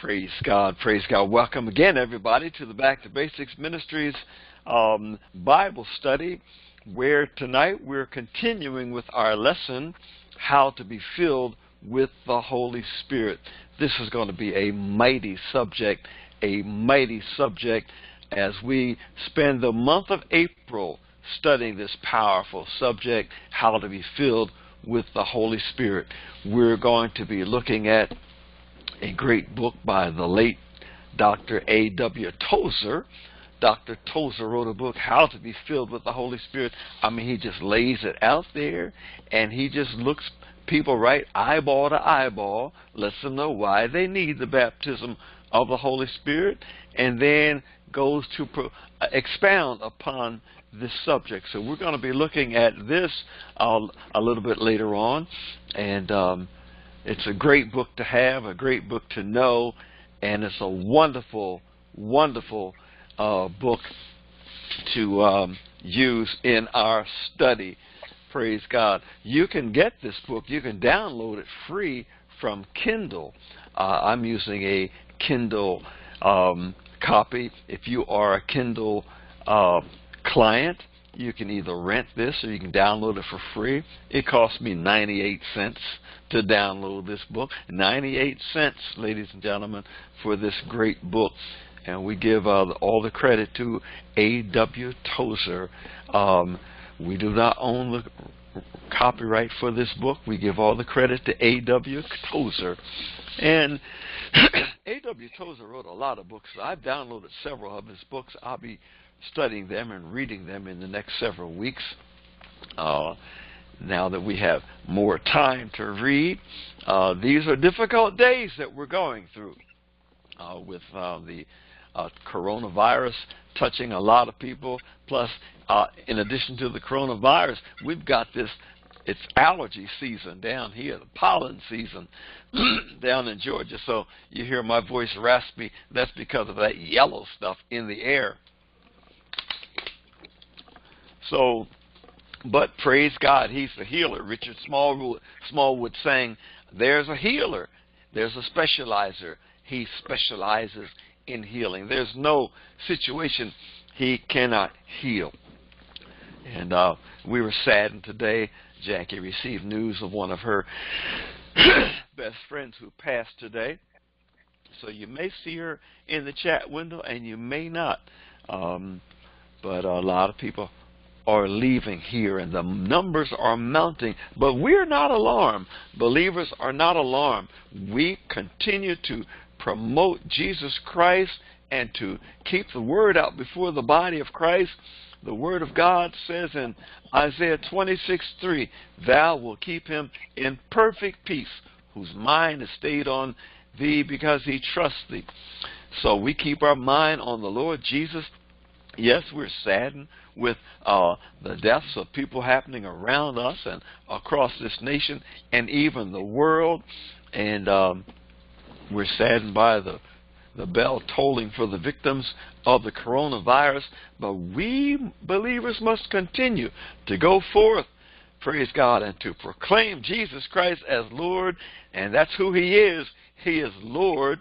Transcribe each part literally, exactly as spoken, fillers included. Praise God, praise God. Welcome again, everybody, to the Back to Basics Ministries um, Bible study, where tonight we're continuing with our lesson, How to be Filled with the Holy Spirit. This is going to be a mighty subject, a mighty subject, as we spend the month of April studying this powerful subject, How to be Filled with the Holy Spirit. We're going to be looking at a great book by the late Doctor A W Tozer. Doctor Tozer wrote a book, How to be Filled with the Holy Spirit. I mean, he just lays it out there, and he just looks people right eyeball to eyeball, lets them know why they need the baptism of the Holy Spirit, and then goes to pro expound upon this subject. So we're going to be looking at this uh, a little bit later on, and um, it's a great book to have, a great book to know, and it's a wonderful, wonderful uh, book to um, use in our study. Praise God. You can get this book. You can download it free from Kindle. Uh, I'm using a Kindle um, copy. If you are a Kindle uh, client, you can either rent this or you can download it for free. It cost me ninety-eight cents. To download this book, ninety-eight cents, ladies and gentlemen, for this great book, and we give uh, all the credit to A W Tozer. Um, we do not own the copyright for this book. We give all the credit to A W Tozer, and A W Tozer wrote a lot of books. I've downloaded several of his books. I'll be studying them and reading them in the next several weeks. Uh, Now that we have more time to read, uh, these are difficult days that we're going through uh, with uh, the uh, coronavirus touching a lot of people. Plus, uh, in addition to the coronavirus, we've got this, it's allergy season down here, the pollen season down in Georgia. So you hear my voice raspy. That's because of that yellow stuff in the air. So... but praise God, he's the healer. Richard Smallwood, Smallwood saying, there's a healer. There's a specializer. He specializes in healing. There's no situation he cannot heal. And uh, we were saddened today. Jackie received news of one of her best friends who passed today. So you may see her in the chat window and you may not. Um, but a lot of people are leaving here, and the numbers are mounting, but we're not alarmed. Believers are not alarmed. We continue to promote Jesus Christ and to keep the word out before the body of Christ. The word of God says in Isaiah twenty-six three, thou wilt keep him in perfect peace, whose mind is stayed on thee because he trusts thee. So we keep our mind on the Lord Jesus. Yes, we're saddened with uh, the deaths of people happening around us and across this nation and even the world. And um, we're saddened by the, the bell tolling for the victims of the coronavirus. But we believers must continue to go forth, praise God, and to proclaim Jesus Christ as Lord. And that's who he is. He is Lord.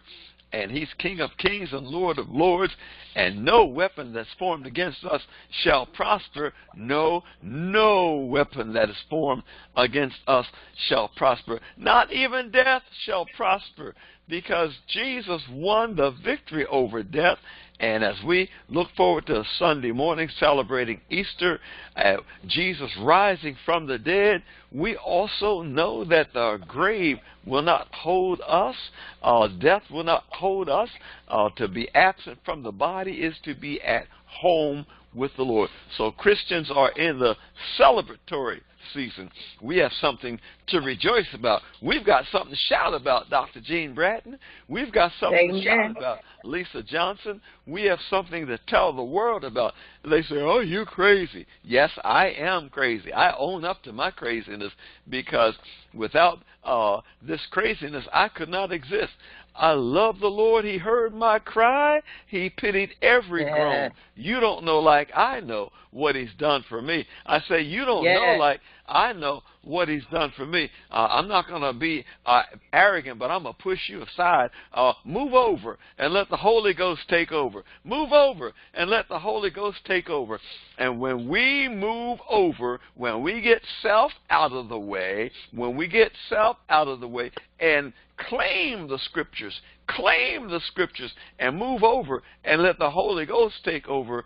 And he's King of kings and Lord of lords, and no weapon that's formed against us shall prosper. No, no weapon that is formed against us shall prosper. Not even death shall prosper, because Jesus won the victory over death. And as we look forward to Sunday morning celebrating Easter, uh, Jesus rising from the dead, we also know that the grave will not hold us, uh, death will not hold us. Uh, to be absent from the body is to be at home with the Lord. So Christians are in the celebratory season. We have something to rejoice about. We've got something to shout about, Doctor Gene Bratton. We've got something Amen. to shout about, Lisa Johnson. We have something to tell the world about. They say, oh, you crazy. Yes, I am crazy. I own up to my craziness, because without uh, this craziness, I could not exist. I love the Lord. He heard my cry. He pitied every yeah. groan. You don't know like I know what he's done for me. I say, you don't yeah. know like I know what he's done for me. Uh, I'm not going to be uh, arrogant, but I'm going to push you aside. Uh, move over and let the Holy Ghost take over. Move over and let the Holy Ghost take over. And when we move over, when we get self out of the way, when we get self out of the way and claim the Scriptures, claim the Scriptures and move over and let the Holy Ghost take over,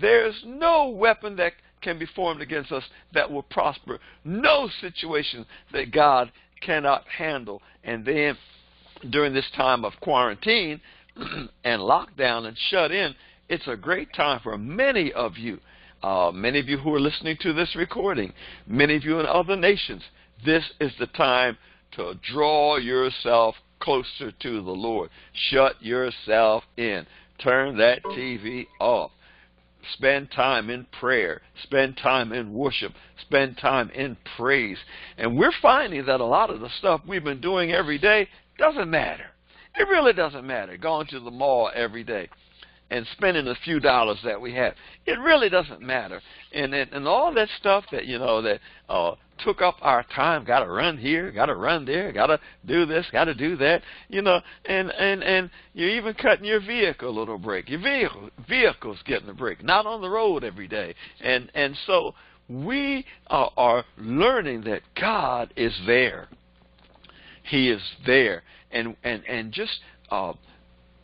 there's no weapon that can be formed against us that will prosper. No situation that God cannot handle. And then during this time of quarantine and lockdown and shut in, it's a great time for many of you, uh, many of you who are listening to this recording, many of you in other nations. This is the time to draw yourself closer to the Lord. Shut yourself in. Turn that T V off. Spend time in prayer. Spend time in worship. Spend time in praise. And we're finding that a lot of the stuff we've been doing every day doesn't matter. It really doesn't matter. Going to the mall every day and spending the few dollars that we have, it really doesn't matter. And and, and all that stuff that, you know, that uh, took up our time, got to run here, got to run there, got to do this, got to do that, you know, and, and, and you're even cutting your vehicle a little break. Your vehicle, vehicle's getting a break, not on the road every day. And, and so we are, are learning that God is there. He is there. And, and, and just uh,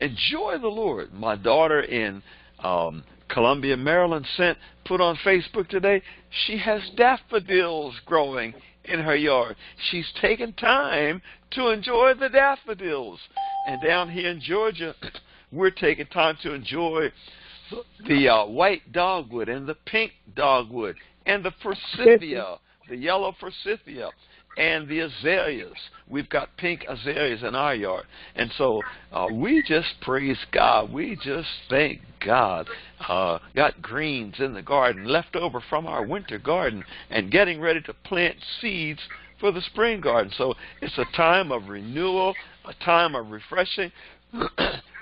enjoy the Lord. My daughter in um, Columbia, Maryland sent, put on Facebook today, she has daffodils growing in her yard. She's taken time to enjoy the daffodils. And down here in Georgia, we're taking time to enjoy the uh, white dogwood and the pink dogwood and the forsythia, the yellow forsythia, and the azaleas. We've got pink azaleas in our yard. And so uh, we just praise God. We just thank God. Uh, got greens in the garden left over from our winter garden and getting ready to plant seeds for the spring garden. So it's a time of renewal, a time of refreshing.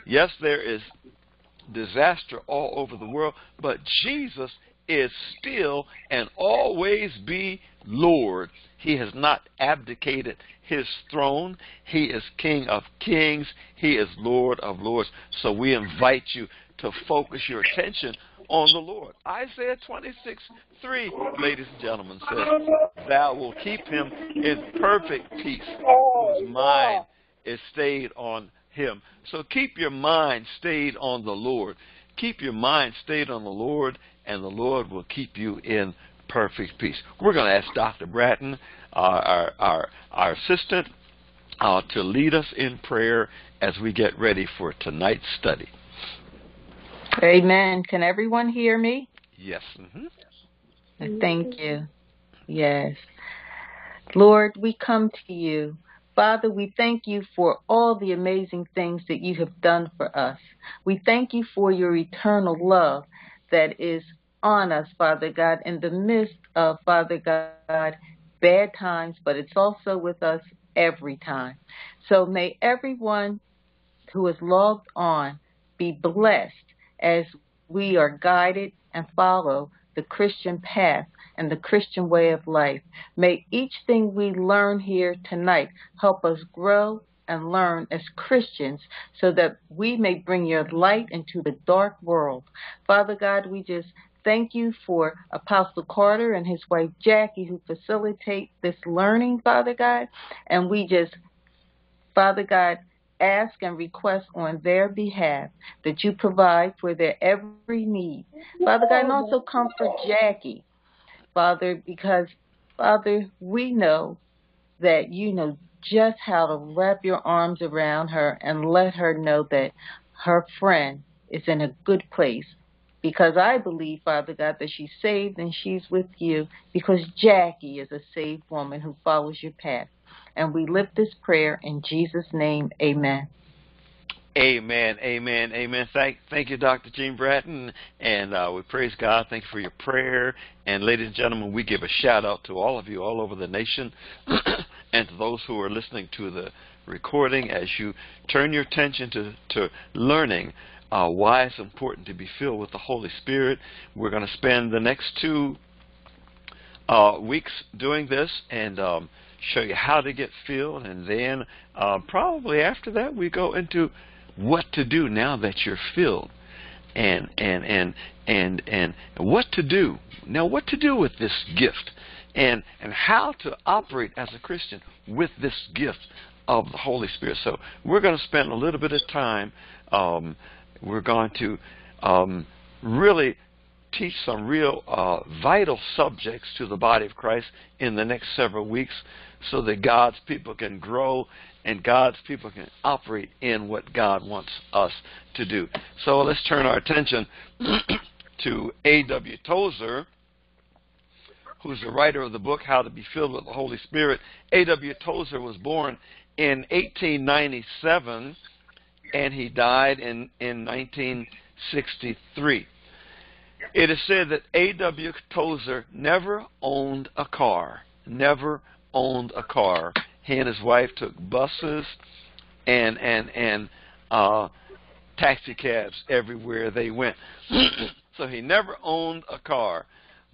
Yes, there is disaster all over the world, but Jesus is still and always be Lord. He has not abdicated his throne. He is King of kings. He is Lord of lords. So we invite you to focus your attention on the Lord. Isaiah twenty-six three, ladies and gentlemen, says, "Thou wilt keep him in perfect peace, whose mind is stayed on him." So keep your mind stayed on the Lord. Keep your mind stayed on the Lord, and the Lord will keep you in perfect peace. We're going to ask Doctor Bratton, uh, our, our, our assistant, uh, to lead us in prayer as we get ready for tonight's study. Amen. Can everyone hear me? Yes. Mm-hmm. Thank you. Yes. Lord, we come to you. Father, we thank you for all the amazing things that you have done for us. We thank you for your eternal love that is on us, Father God, in the midst of, Father God, bad times, but it's also with us every time. So may everyone who is logged on be blessed as we are guided and follow the Christian path and the Christian way of life. May each thing we learn here tonight help us grow and learn as Christians so that we may bring your light into the dark world. Father God, we just thank you for Apostle Carter and his wife Jackie who facilitate this learning, Father God. And we just, Father God, ask and request on their behalf that you provide for their every need. Father God, and also comfort Jackie, Father, because, Father, we know that you know just how to wrap your arms around her and let her know that her friend is in a good place. Because I believe, Father God, that she's saved and she's with you because Jackie is a saved woman who follows your path. And we lift this prayer in Jesus' name. Amen. Amen. Amen. Amen. Thank, thank you, Doctor Gene Bratton. And uh, we praise God. Thank you for your prayer. And ladies and gentlemen, we give a shout out to all of you all over the nation and to those who are listening to the recording as you turn your attention to, to learning uh, why it's important to be filled with the Holy Spirit. We're going to spend the next two uh, weeks doing this, and um, show you how to get filled, and then uh, probably after that we go into what to do now that you're filled, and and and and and what to do now, what to do with this gift, and and how to operate as a Christian with this gift of the Holy Spirit. So we're going to spend a little bit of time. Um, we're going to um, really teach some real uh, vital subjects to the body of Christ in the next several weeks, so that God's people can grow and God's people can operate in what God wants us to do. So let's turn our attention to A W Tozer, who's the writer of the book, How to Be Filled with the Holy Spirit. A W Tozer was born in eighteen ninety-seven, and he died in, in nineteen sixty-three. It is said that A W Tozer never owned a car, never owned a car. He and his wife took buses and and and uh, taxi cabs everywhere they went. So he never owned a car,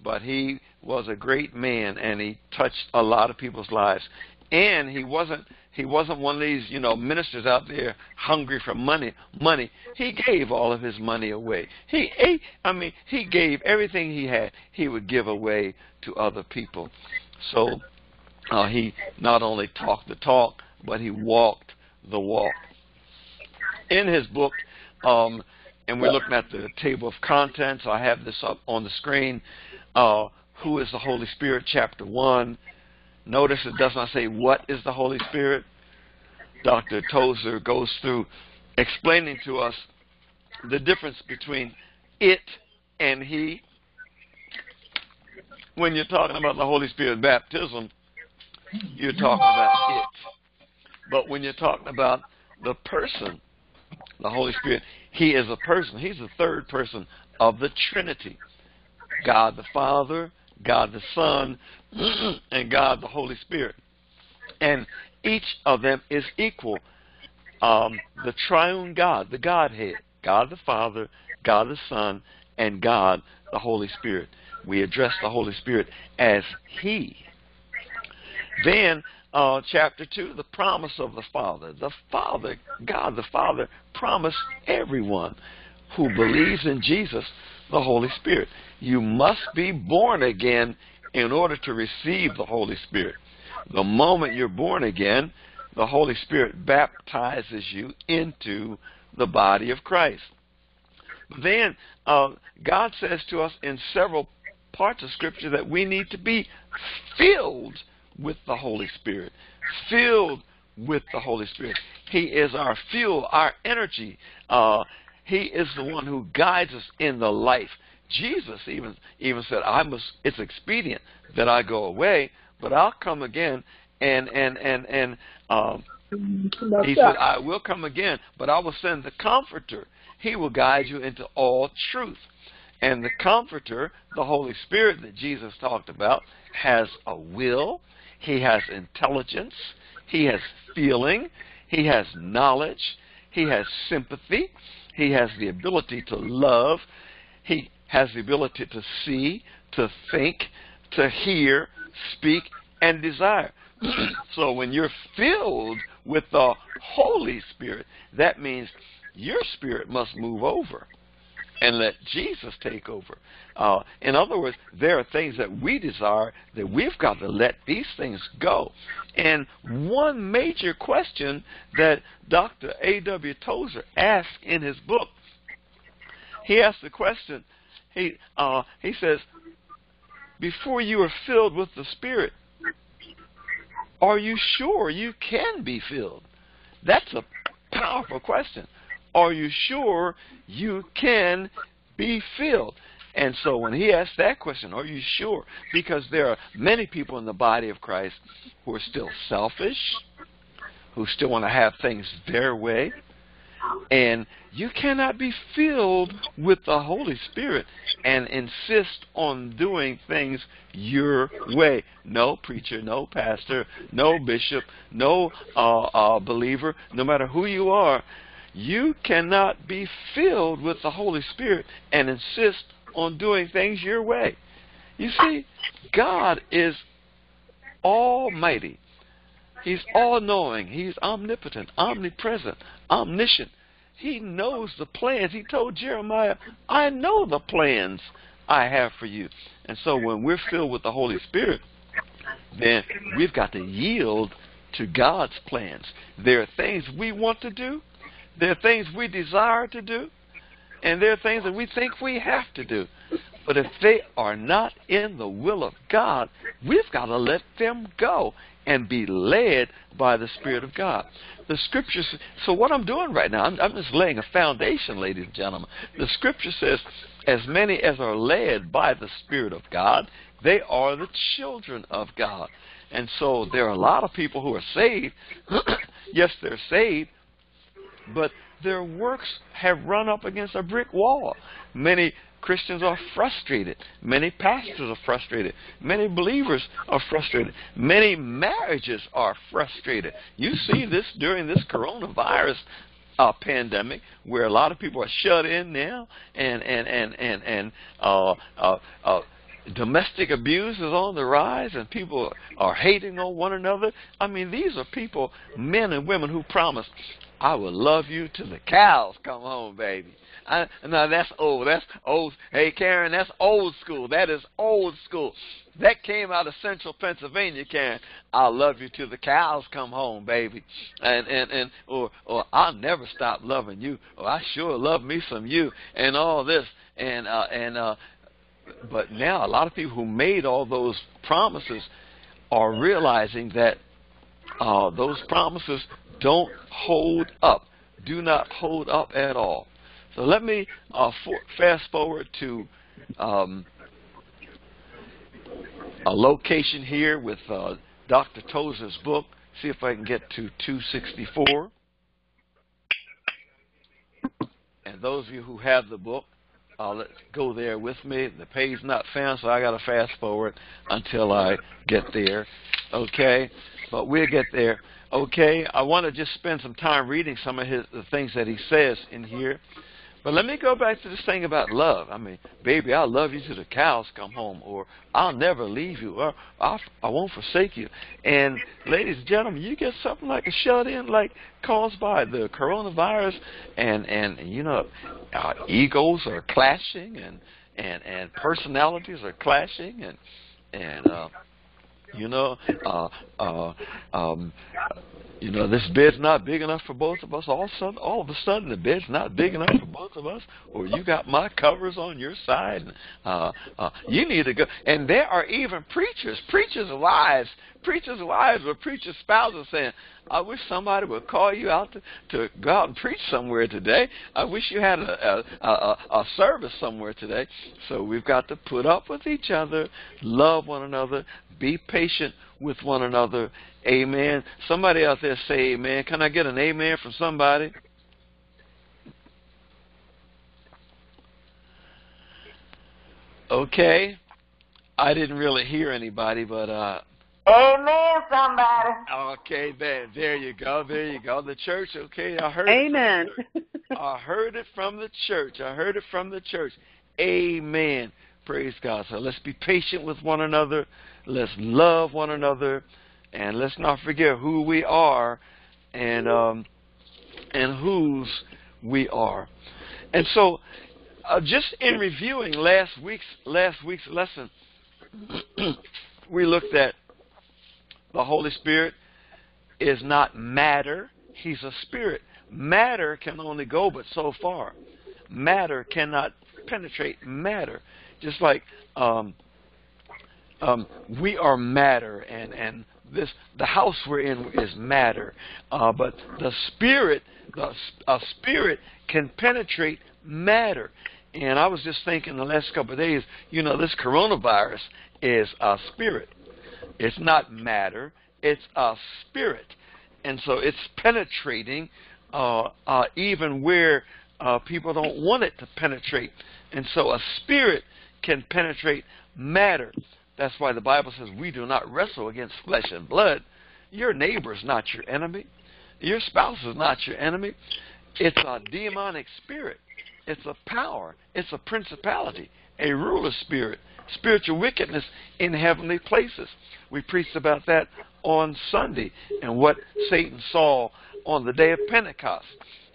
but he was a great man, and he touched a lot of people's lives. And he wasn't he wasn't one of these, you know, ministers out there hungry for money. Money. He gave all of his money away. He ate, I mean, he gave everything he had. He would give away to other people. So Uh, he not only talked the talk, but he walked the walk. In his book, um, and we're looking at the table of contents, I have this up on the screen, uh, Who is the Holy Spirit, Chapter one. Notice it does not say what is the Holy Spirit. Doctor Tozer goes through explaining to us the difference between it and he. When you're talking about the Holy Spirit baptism, you're talking about it. But when you're talking about the person, the Holy Spirit, he is a person. He's the third person of the Trinity. God the Father, God the Son, and God the Holy Spirit. And each of them is equal. Um, the triune God, the Godhead, God the Father, God the Son, and God the Holy Spirit. We address the Holy Spirit as he. Then, uh, chapter two, the promise of the Father. The Father, God the Father, promised everyone who believes in Jesus the Holy Spirit. You must be born again in order to receive the Holy Spirit. The moment you're born again, the Holy Spirit baptizes you into the body of Christ. Then, uh, God says to us in several parts of Scripture that we need to be filled with the Holy Spirit, filled with the Holy Spirit. He is our fuel, our energy. Uh, he is the one who guides us in the life. Jesus even even said, "I must. It's expedient that I go away, but I'll come again." And and and and um, he said, "I will come again, but I will send the Comforter. He will guide you into all truth." And the Comforter, the Holy Spirit that Jesus talked about, has a will. He has intelligence, he has feeling, he has knowledge, he has sympathy, he has the ability to love, he has the ability to see, to think, to hear, speak, and desire. So when you're filled with the Holy Spirit, that means your spirit must move over and let Jesus take over. Uh, in other words, there are things that we desire that we've got to let these things go. And one major question that Doctor A W Tozer asked in his book, he asked the question, he, uh, he says, before you are filled with the Spirit, are you sure you can be filled? That's a powerful question. Are you sure you can be filled? And so when he asked that question, are you sure? Because there are many people in the body of Christ who are still selfish, who still want to have things their way. And you cannot be filled with the Holy Spirit and insist on doing things your way. No preacher, no pastor, no bishop, no uh, uh, believer, no matter who you are, you cannot be filled with the Holy Spirit and insist on doing things your way. You see, God is almighty. He's all-knowing. He's omnipotent, omnipresent, omniscient. He knows the plans. He told Jeremiah, I know the plans I have for you. And so when we're filled with the Holy Spirit, then we've got to yield to God's plans. There are things we want to do. There are things we desire to do. And there are things that we think we have to do. But if they are not in the will of God, we've got to let them go and be led by the Spirit of God. The Scriptures, so what I'm doing right now, I'm, I'm just laying a foundation, ladies and gentlemen. The Scripture says, as many as are led by the Spirit of God, they are the children of God. And so there are a lot of people who are saved. Yes, they're saved, but their works have run up against a brick wall. Many Christians are frustrated. Many pastors are frustrated. Many believers are frustrated. Many marriages are frustrated. You see this during this coronavirus uh, pandemic, where a lot of people are shut in now, and and and and and uh, uh, uh, domestic abuse is on the rise, and people are hating on one another. I mean, these are people, men and women, who promise, I will love you till the cows come home, baby. I, no, that's old. That's old. Hey, Karen, that's old school. That is old school. That came out of central Pennsylvania, Karen. I'll love you till the cows come home, baby. And, and, and, or, or I'll never stop loving you. Or I sure love me some you, and all this. And, uh, and, uh, but now a lot of people who made all those promises are realizing that, uh, those promises don't hold up. Do not hold up at all. So let me uh, for fast forward to um, a location here with uh, Doctor Tozer's book. See if I can get to two sixty-four. And those of you who have the book, uh, let's go there with me. The page not found, so I got to fast forward until I get there. Okay, but we'll get there. Okay, I want to just spend some time reading some of his, the things that he says in here. But let me go back to this thing about love. I mean, baby, I'll love you till the cows come home, or I'll never leave you, or I'll, I won't forsake you. And ladies and gentlemen, you get something like a shut-in like caused by the coronavirus, and, and you know, our egos are clashing, and, and, and personalities are clashing, and, and uh, you know, uh, uh, um, you know, this bed's not big enough for both of us. All of a sudden, all of a sudden, the bed's not big enough for both of us. Or you got my covers on your side. And, uh, uh, you need to go. And there are even preachers, preachers' wives, preachers' wives, or preachers' spouses saying, "I wish somebody would call you out to, to go out and preach somewhere today. I wish you had a, a, a, a service somewhere today." So we've got to put up with each other, love one another, be patient with one another. Amen. Somebody out there say amen. Can I get an amen from somebody? Okay. I didn't really hear anybody, but... Uh, amen, somebody. Okay, there, there you go. There you go. The church, okay, I heard amen. It. Amen. I heard it from the church. I heard it from the church. Amen. Praise God. So let's be patient with one another. Let's love one another, and let's not forget who we are, and um, and whose we are. And so, uh, just in reviewing last week's last week's lesson, we looked at the Holy Spirit is not matter; He's a spirit. Matter can only go but so far. Matter cannot penetrate matter. Just like. Um, Um, we are matter, and, and this the house we're in is matter. Uh, but the spirit, the uh, spirit can penetrate matter. And I was just thinking the last couple of days, you know, this coronavirus is a spirit. It's not matter. It's a spirit. And so it's penetrating uh, uh, even where uh, people don't want it to penetrate. And so a spirit can penetrate matter. That's why the Bible says we do not wrestle against flesh and blood. Your neighbor is not your enemy. Your spouse is not your enemy. It's a demonic spirit. It's a power. It's a principality. a ruler spirit, spiritual wickedness in heavenly places. We preached about that on Sunday and what Satan saw on the day of Pentecost.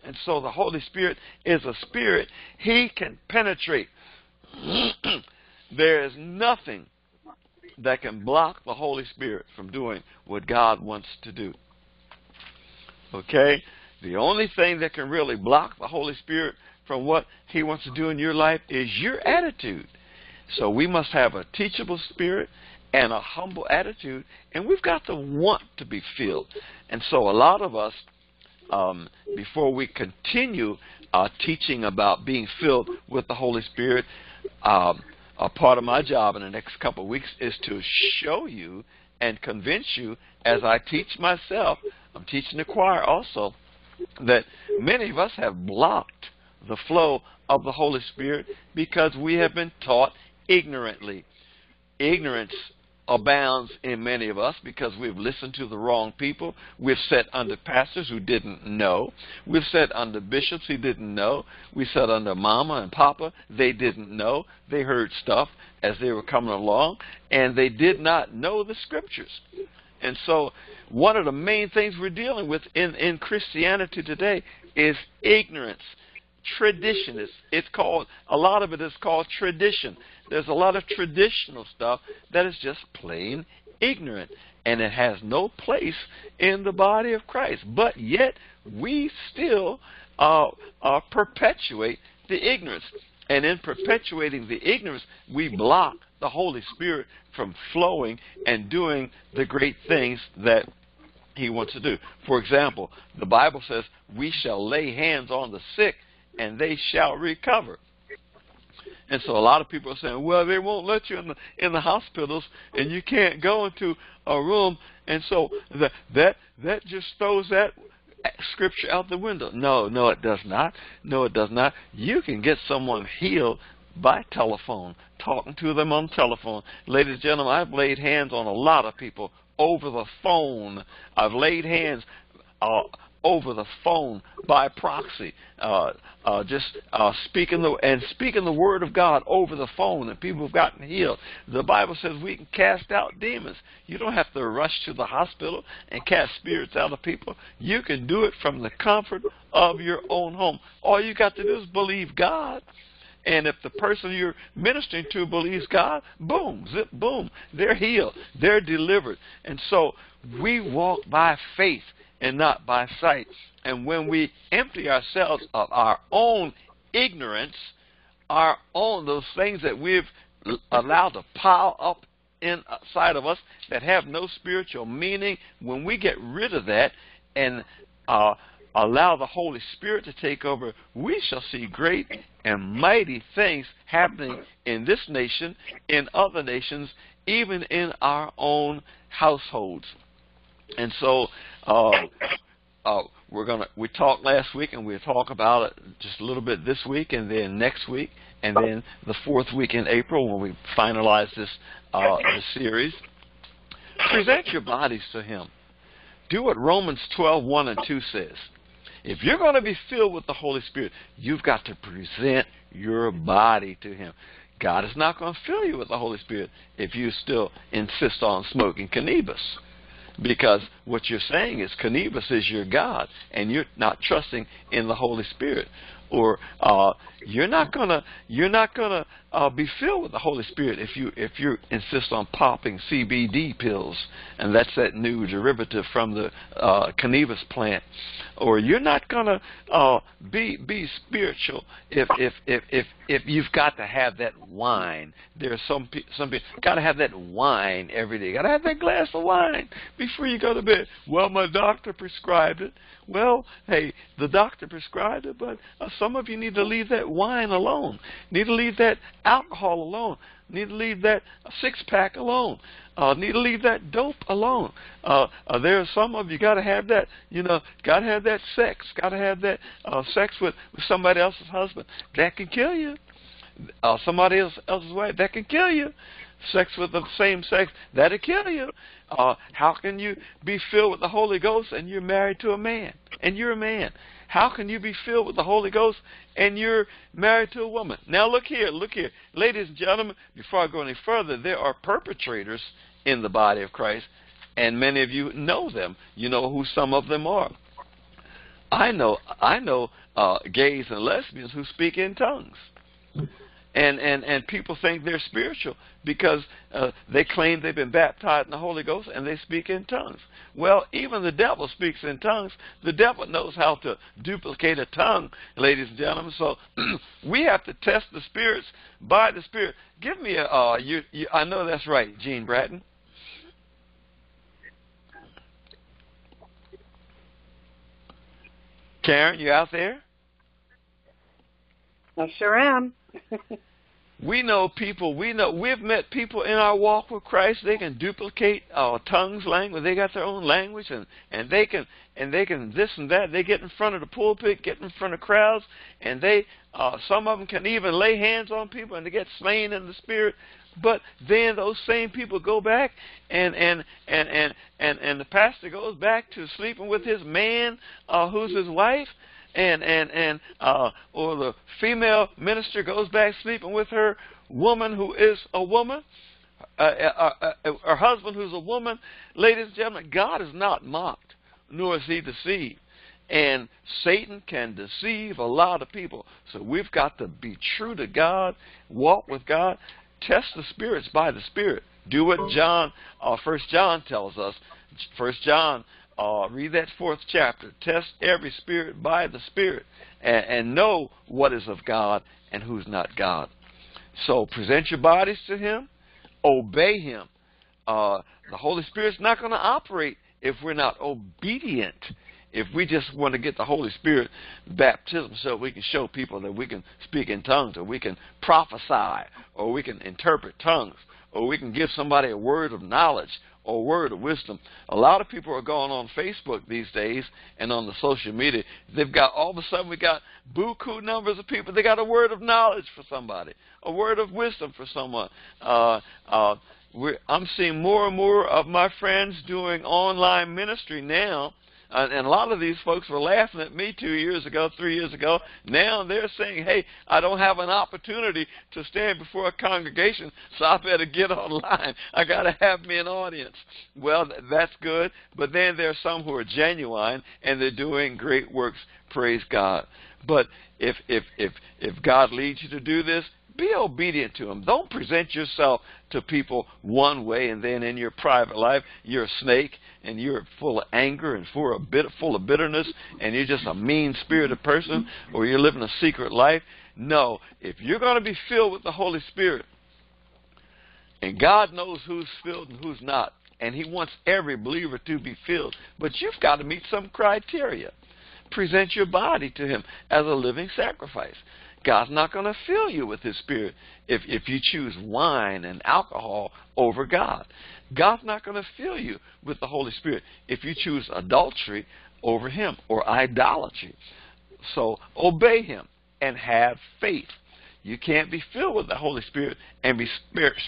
And so the Holy Spirit is a spirit. He can penetrate. There is nothing that can block the Holy Spirit from doing what God wants to do. Okay? The only thing that can really block the Holy Spirit from what He wants to do in your life is your attitude. So we must have a teachable spirit and a humble attitude, and we've got to want to be filled. And so a lot of us, um, before we continue our teaching about being filled with the Holy Spirit, um, a part of my job in the next couple of weeks is to show you and convince you, as I teach myself, I'm teaching the choir also, that many of us have blocked the flow of the Holy Spirit because we have been taught ignorantly. Ignorance abounds in many of us because we've listened to the wrong people. We've sat under pastors who didn't know. We've sat under bishops who didn't know. We sat under mama and papa. They didn't know. They heard stuff as they were coming along, and they did not know the scriptures. And so one of the main things we're dealing with in, in Christianity today is ignorance. Tradition. It's, it's called, a lot of it is called tradition. There's a lot of traditional stuff that is just plain ignorant, and it has no place in the body of Christ. But yet we still uh, uh, perpetuate the ignorance. And in perpetuating the ignorance, we block the Holy Spirit from flowing and doing the great things that He wants to do. For example, the Bible says, we shall lay hands on the sick and they shall recover. And so a lot of people are saying, well, they won't let you in the, in the hospitals, and you can't go into a room. And so the, that, that just throws that scripture out the window. No, no, it does not. No, it does not. You can get someone healed by telephone, talking to them on telephone. Ladies and gentlemen, I've laid hands on a lot of people over the phone. I've laid hands uh, over the phone by proxy, uh, uh, just uh, speaking the and speaking the word of God over the phone, and people have gotten healed. The Bible says we can cast out demons. You don't have to rush to the hospital and cast spirits out of people. You can do it from the comfort of your own home. All you got to do is believe God. And if the person you're ministering to believes God, boom, zip, boom, they're healed, they're delivered. And so we walk by faith and not by sight. And when we empty ourselves of our own ignorance, our own, those things that we've allowed to pile up inside of us that have no spiritual meaning, when we get rid of that and uh, allow the Holy Spirit to take over, we shall see great and mighty things happening in this nation, in other nations, even in our own households. And so uh, uh, we're gonna we talked last week, and we'll talk about it just a little bit this week, and then next week, and then the fourth week in April when we finalize this uh, the series. Present your bodies to Him. Do what Romans twelve one and two says. If you're going to be filled with the Holy Spirit, you've got to present your body to Him. God is not going to fill you with the Holy Spirit if you still insist on smoking cannabis. Because what you're saying is Cannabis is your God, and you're not trusting in the Holy Spirit, or uh, you're not gonna you're not gonna uh, be filled with the Holy Spirit if you if you insist on popping C B D pills, and that's that new derivative from the uh, Cannabis plant, or you're not gonna uh, be be spiritual if if if if if you've got to have that wine. There are some pe some people gotta have that wine every day. Gotta have that glass of wine before you go to bed. Well, my doctor prescribed it. Well, hey, the doctor prescribed it, but uh, some of you need to leave that wine alone. Need to leave that alcohol alone. Need to leave that six-pack alone. Uh, need to leave that dope alone. Uh, uh, there are some of you got to have that, you know, got to have that sex. Got to have that uh, sex with, with somebody else's husband. That can kill you. Uh, somebody else, else's wife. That can kill you. Sex with the same sex, that'll kill you. Uh, how can you be filled with the Holy Ghost and you're married to a man? And you're a man. How can you be filled with the Holy Ghost and you're married to a woman? Now look here, look here. Ladies and gentlemen, before I go any further, there are perpetrators in the body of Christ, and many of you know them. You know who some of them are. I know I know uh, gays and lesbians who speak in tongues. And, and, and people think they're spiritual because uh, they claim they've been baptized in the Holy Ghost and they speak in tongues. Well, even the devil speaks in tongues. The devil knows how to duplicate a tongue, ladies and gentlemen. So we have to test the spirits by the Spirit. Give me a, uh, you, you, I know that's right, Gene Bratton. Karen, you out there? I sure am. We know people, we know, we've met people in our walk with Christ. They can duplicate our uh, tongues language. They got their own language, and, and they can, and they can this and that. They get in front of the pulpit, get in front of crowds, and they, uh, some of them can even lay hands on people and they get slain in the spirit. But then those same people go back, and and and and and, and the pastor goes back to sleeping with his man, uh, who's his wife, and and and uh, or the female minister goes back sleeping with her woman who is a woman, uh, uh, uh, uh, her husband who's a woman. Ladies and gentlemen, God is not mocked, nor is He deceived. And Satan can deceive a lot of people. So we've got to be true to God, walk with God. Test the spirits by the Spirit. Do what John, uh, First John tells us. First John, uh, read that fourth chapter. Test every spirit by the Spirit, and, and know what is of God and who's not God. So present your bodies to Him, obey Him. Uh, the Holy Spirit's not going to operate if we're not obedient. If we just want to get the Holy Spirit baptism so we can show people that we can speak in tongues, or we can prophesy, or we can interpret tongues, or we can give somebody a word of knowledge or a word of wisdom. A lot of people are going on Facebook these days and on the social media. They've got, all of a sudden we got buku numbers of people. They got a word of knowledge for somebody, a word of wisdom for someone. Uh, uh, we're, I'm seeing more and more of my friends doing online ministry now. Uh, and a lot of these folks were laughing at me two years ago, three years ago. Now they're saying, hey, I don't have an opportunity to stand before a congregation, so I better get online. I got to have me an audience. Well, th that's good. But then there are some who are genuine, and they're doing great works. Praise God. But if, if, if, if God leads you to do this, be obedient to Him. Don't present yourself to people one way, and then in your private life, you're a snake, and you're full of anger and full of, bit, full of bitterness, and you're just a mean-spirited person, or you're living a secret life. No, if you're going to be filled with the Holy Spirit, and God knows who's filled and who's not, and He wants every believer to be filled, but you've got to meet some criteria. Present your body to Him as a living sacrifice. God's not going to fill you with His Spirit if, if you choose wine and alcohol over God. God's not going to fill you with the Holy Spirit if you choose adultery over Him or idolatry. So obey Him and have faith. You can't be filled with the Holy Spirit and be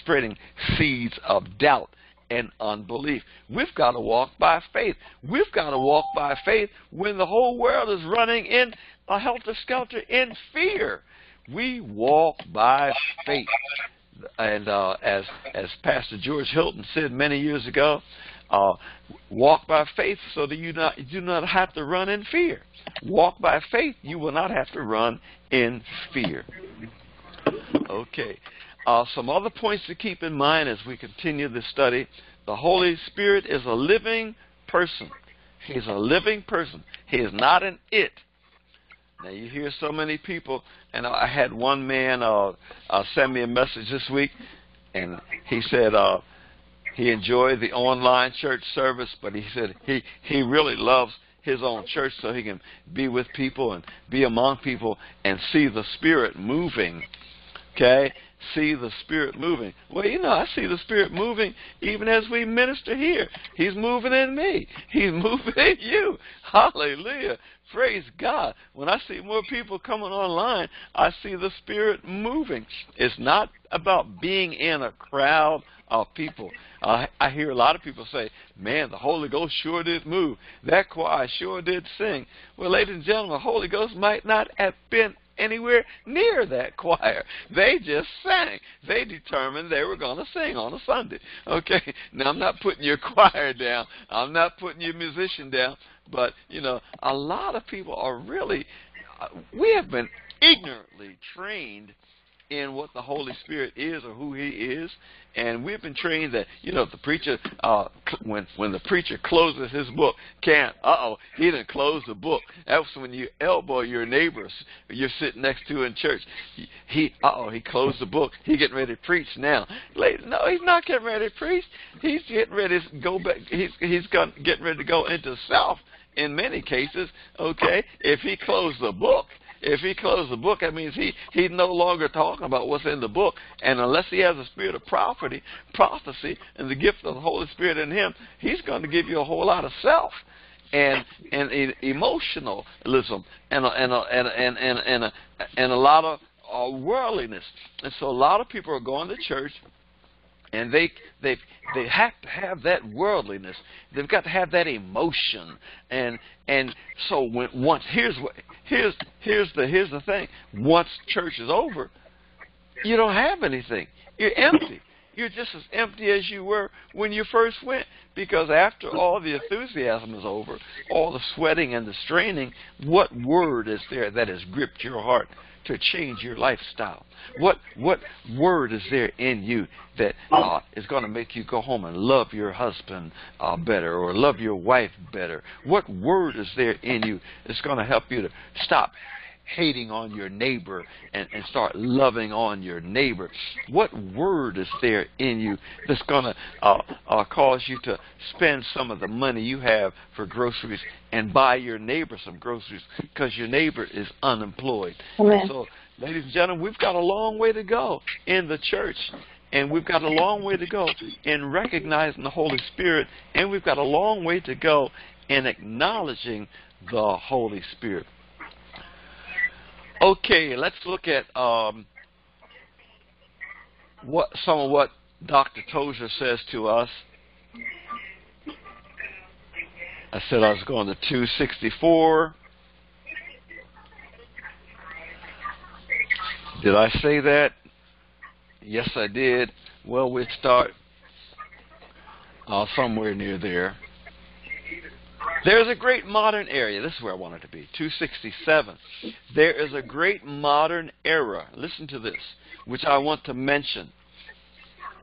spreading seeds of doubt and unbelief. We've got to walk by faith. We've got to walk by faith when the whole world is running in a helter-skelter in fear. We walk by faith. And uh, as, as Pastor George Hilton said many years ago, uh, walk by faith so that you, not, you do not have to run in fear. Walk by faith. You will not have to run in fear. Okay. Uh, some other points to keep in mind as we continue this study. The Holy Spirit is a living person. He's a living person. He is not an it. Now, you hear so many people, and I had one man uh, uh, send me a message this week, and he said uh, he enjoyed the online church service, but he said he, he really loves his own church so he can be with people and be among people and see the Spirit moving Okay? See the Spirit moving. Well, you know, I see the Spirit moving even as we minister here. He's moving in me. He's moving in you. Hallelujah. Praise God. When I see more people coming online, I see the Spirit moving. It's not about being in a crowd of people. Uh, I hear a lot of people say, man, the Holy Ghost sure did move. That choir sure did sing. Well, ladies and gentlemen, the Holy Ghost might not have been anywhere near that choir. They just sang. They determined they were going to sing on a Sunday. Okay, now I'm not putting your choir down. I'm not putting your musician down. But, you know, a lot of people are really, we have been ignorantly trained in what the Holy Spirit is or who He is. And we've been trained that, you know, if the preacher, uh, when when the preacher closes his book, can't, uh-oh, he didn't close the book. That's when you elbow your neighbors you're sitting next to in church. He, he uh-oh, he closed the book. He getting ready to preach now. No, he's not getting ready to preach. He's getting ready to go back. He's, he's getting ready to go into self in many cases, okay, if he closed the book. If he closed the book, that means he, he's no longer talking about what's in the book. And unless he has a spirit of prophecy, prophecy and the gift of the Holy Spirit in him, he's going to give you a whole lot of self and and emotionalism and a, and a, and a, and a, and a, and a lot of uh, worldliness. And so a lot of people are going to church, and they they they have to have that worldliness. They've got to have that emotion. And and so when once here's what here's here's the here's the thing. Once church is over, you don't have anything. You're empty. You're just as empty as you were when you first went, because after all the enthusiasm is over, all the sweating and the straining, what word is there that has gripped your heart to change your lifestyle? What what word is there in you that uh, is going to make you go home and love your husband uh, better or love your wife better? What word is there in you that's going to help you to stop hating on your neighbor and, and start loving on your neighbor? What word is there in you that's going to uh, uh, cause you to spend some of the money you have for groceries and buy your neighbor some groceries because your neighbor is unemployed? Amen. So, ladies and gentlemen, we've got a long way to go in the church. And we've got a long way to go in recognizing the Holy Spirit. And we've got a long way to go in acknowledging the Holy Spirit. Okay, let's look at um, what some of what Doctor Tozer says to us. I said I was going to two sixty-four. Did I say that? Yes, I did. Well, we'll start uh, somewhere near there. There's a great modern area. This is where I wanted to be. two sixty-seven. There is a great modern era. Listen to this, which I want to mention.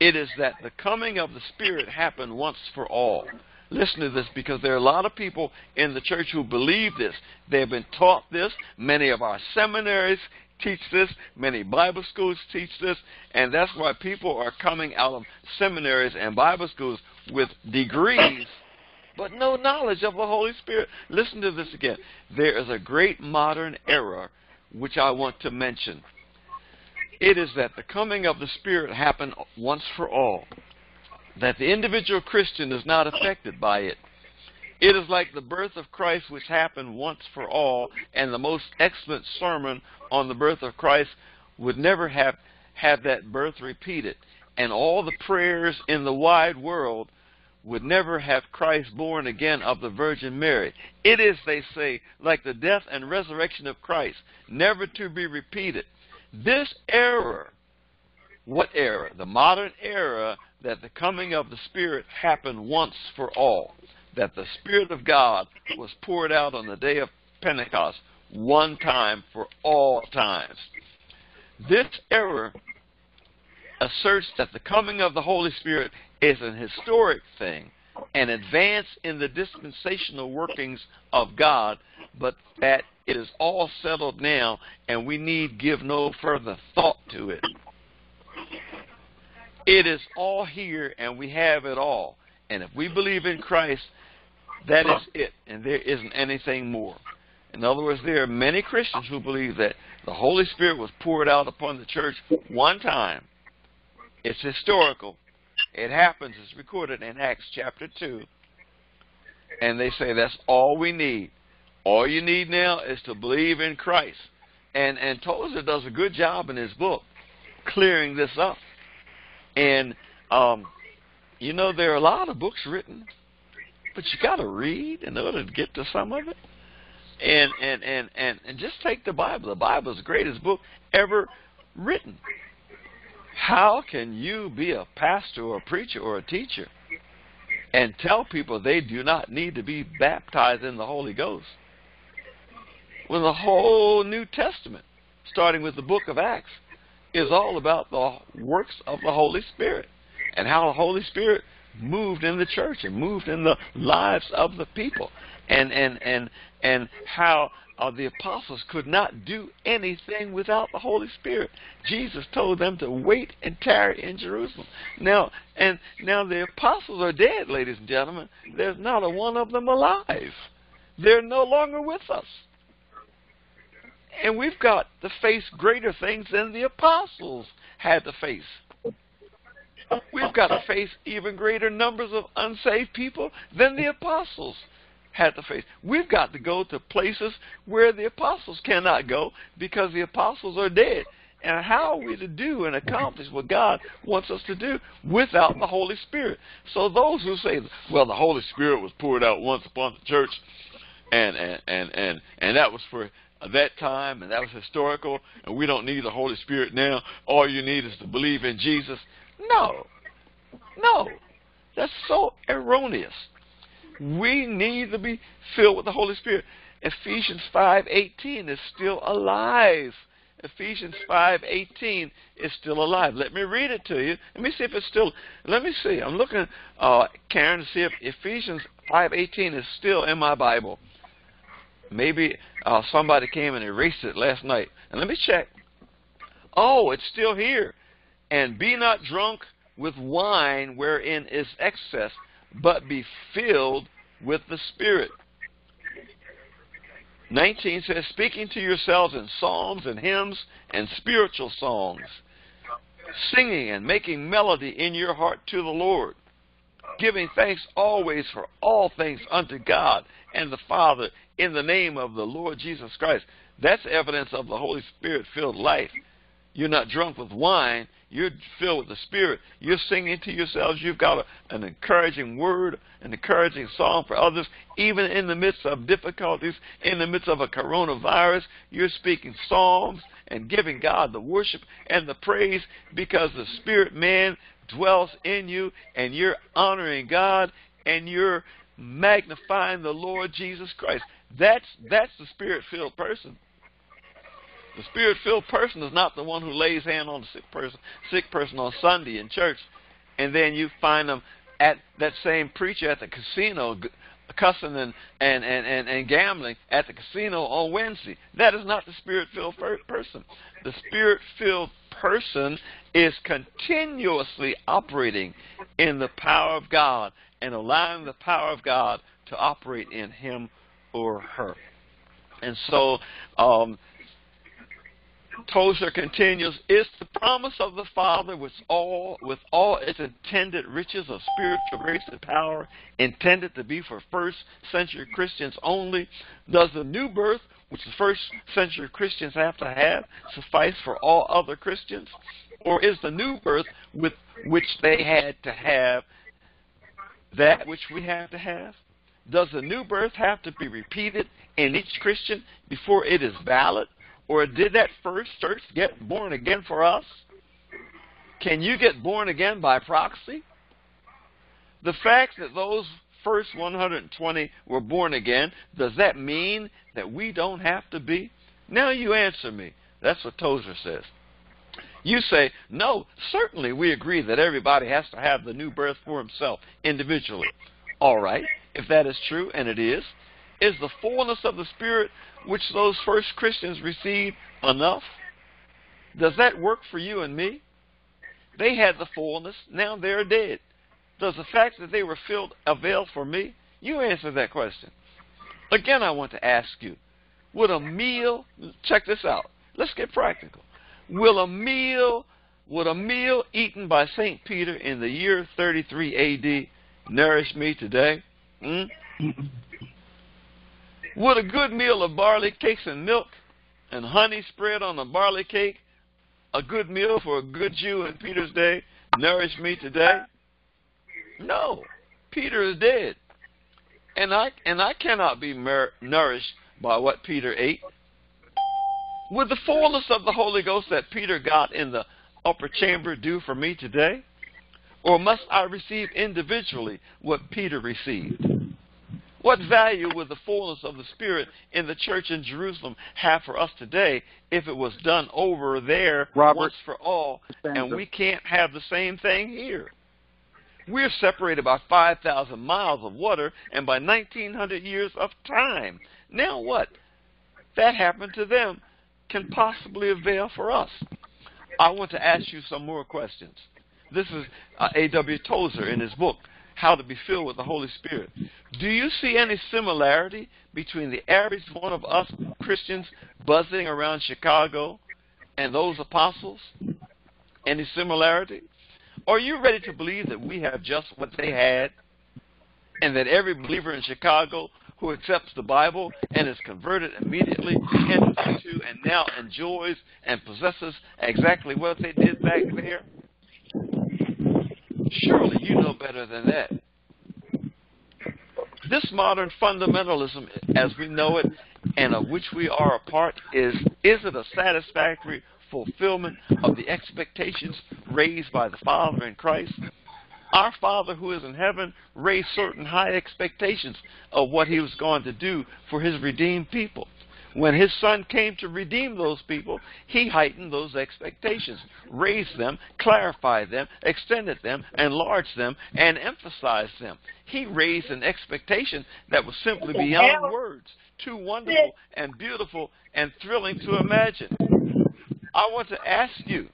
It is that the coming of the Spirit happened once for all. Listen to this, because there are a lot of people in the church who believe this. They've been taught this. Many of our seminaries teach this. Many Bible schools teach this. And that's why people are coming out of seminaries and Bible schools with degrees but no knowledge of the Holy Spirit. Listen to this again. There is a great modern error which I want to mention. It is that the coming of the Spirit happened once for all, that the individual Christian is not affected by it. It is like the birth of Christ, which happened once for all, and the most excellent sermon on the birth of Christ would never have had that birth repeated, and all the prayers in the wide world would never have Christ born again of the Virgin Mary. It is, they say, like the death and resurrection of Christ, never to be repeated. This error, what error? The modern error that the coming of the Spirit happened once for all, that the Spirit of God was poured out on the day of Pentecost, one time for all times. This error asserts that the coming of the Holy Spirit is an historic thing, an advance in the dispensational workings of God, but that it is all settled now and we need give no further thought to it. It is all here and we have it all. And if we believe in Christ, that is it, and there isn't anything more. In other words, there are many Christians who believe that the Holy Spirit was poured out upon the church one time. It's historical. It happens. It's recorded in Acts chapter two. And they say that's all we need. All you need now is to believe in Christ. And, and Tozer does a good job in his book clearing this up. And, um, you know, there are a lot of books written, but you got to read in order to get to some of it. And, and, and, and, and just take the Bible. The Bible is the greatest book ever written. How can you be a pastor or a preacher or a teacher and tell people they do not need to be baptized in the Holy Ghost when the whole New Testament, starting with the book of Acts, is all about the works of the Holy Spirit and how the Holy Spirit moved in the church and moved in the lives of the people, and and and and how uh, the apostles could not do anything without the Holy Spirit. Jesus told them to wait and tarry in Jerusalem. Now and now the apostles are dead, ladies and gentlemen. There's not a one of them alive. They're no longer with us. And we've got to face greater things than the apostles had to face. We've got to face even greater numbers of unsaved people than the apostles had to face. We've got to go to places where the apostles cannot go because the apostles are dead. And how are we to do and accomplish what God wants us to do without the Holy Spirit? So those who say, well, the Holy Spirit was poured out once upon the church, and, and, and, and, and that was for that time, and that was historical, and we don't need the Holy Spirit now. All you need is to believe in Jesus. No, no, that's so erroneous. We need to be filled with the Holy Spirit. Ephesians five eighteen is still alive. Ephesians five eighteen is still alive. Let me read it to you. Let me see if it's still, let me see. I'm looking, uh, Karen, to see if Ephesians five eighteen is still in my Bible. Maybe uh, somebody came and erased it last night. And let me check. Oh, it's still here. And be not drunk with wine wherein is excess, but be filled with the Spirit. nineteen says, speaking to yourselves in psalms and hymns and spiritual songs, singing and making melody in your heart to the Lord, giving thanks always for all things unto God and the Father in the name of the Lord Jesus Christ. That's evidence of the Holy Spirit-filled life. You're not drunk with wine. You're filled with the Spirit. You're singing to yourselves. You've got a, an encouraging word, an encouraging song for others. Even in the midst of difficulties, in the midst of a coronavirus, you're speaking psalms and giving God the worship and the praise because the Spirit man dwells in you, and you're honoring God, and you're magnifying the Lord Jesus Christ. That's, that's the Spirit-filled person. The Spirit-filled person is not the one who lays hand on the sick person, sick person on Sunday in church, and then you find them at that same preacher at the casino cussing and, and, and, and, and gambling at the casino on Wednesday. That is not the Spirit-filled person. The Spirit-filled person is continuously operating in the power of God and allowing the power of God to operate in him or her. And so... Um, Tozer continues, is the promise of the Father with all, with all its intended riches of spiritual grace and power intended to be for first century Christians only? Does the new birth, which the first century Christians have to have, suffice for all other Christians? Or is the new birth with which they had to have that which we have to have? Does the new birth have to be repeated in each Christian before it is valid? Or did that first church get born again for us? Can you get born again by proxy? The fact that those first one hundred twenty were born again, does that mean that we don't have to be? Now you answer me. That's what Tozer says. You say, no, certainly we agree that everybody has to have the new birth for himself individually. All right, if that is true, and it is, is the fullness of the Spirit which those first Christians received enough? Does that work for you and me? They had the fullness, now they're dead. Does the fact that they were filled avail for me? You answer that question. Again, I want to ask you, Will a meal, check this out. Let's get practical. Will a meal, will a meal eaten by Saint Peter in the year thirty-three A D nourish me today? Hmm? Would a good meal of barley cakes and milk and honey spread on a barley cake, a good meal for a good Jew in Peter's day, nourish me today? No. Peter is dead. And I, and I cannot be nourished by what Peter ate. Would the fullness of the Holy Ghost that Peter got in the upper chamber do for me today? Or must I receive individually what Peter received? What value would the fullness of the Spirit in the church in Jerusalem have for us today if it was done over there Robert, once for all, and we can't have the same thing here? We're separated by five thousand miles of water and by nineteen hundred years of time. Now what? That happened to them can possibly avail for us. I want to ask you some more questions. This is uh, A W Tozer in his book, How to be Filled with the Holy Spirit. Do you see any similarity between the average one of us Christians buzzing around Chicago and those apostles? Any similarity? Are you ready to believe that we have just what they had and that every believer in Chicago who accepts the Bible and is converted immediately enters into and now enjoys and possesses exactly what they did back there? Surely you know better than that. This modern fundamentalism as we know it and of which we are a part is, is it a satisfactory fulfillment of the expectations raised by the Father in Christ? Our Father who is in heaven raised certain high expectations of what he was going to do for his redeemed people. When his son came to redeem those people, he heightened those expectations, raised them, clarified them, extended them, enlarged them, and emphasized them. He raised an expectation that was simply beyond words, too wonderful and beautiful and thrilling to imagine. I want to ask you,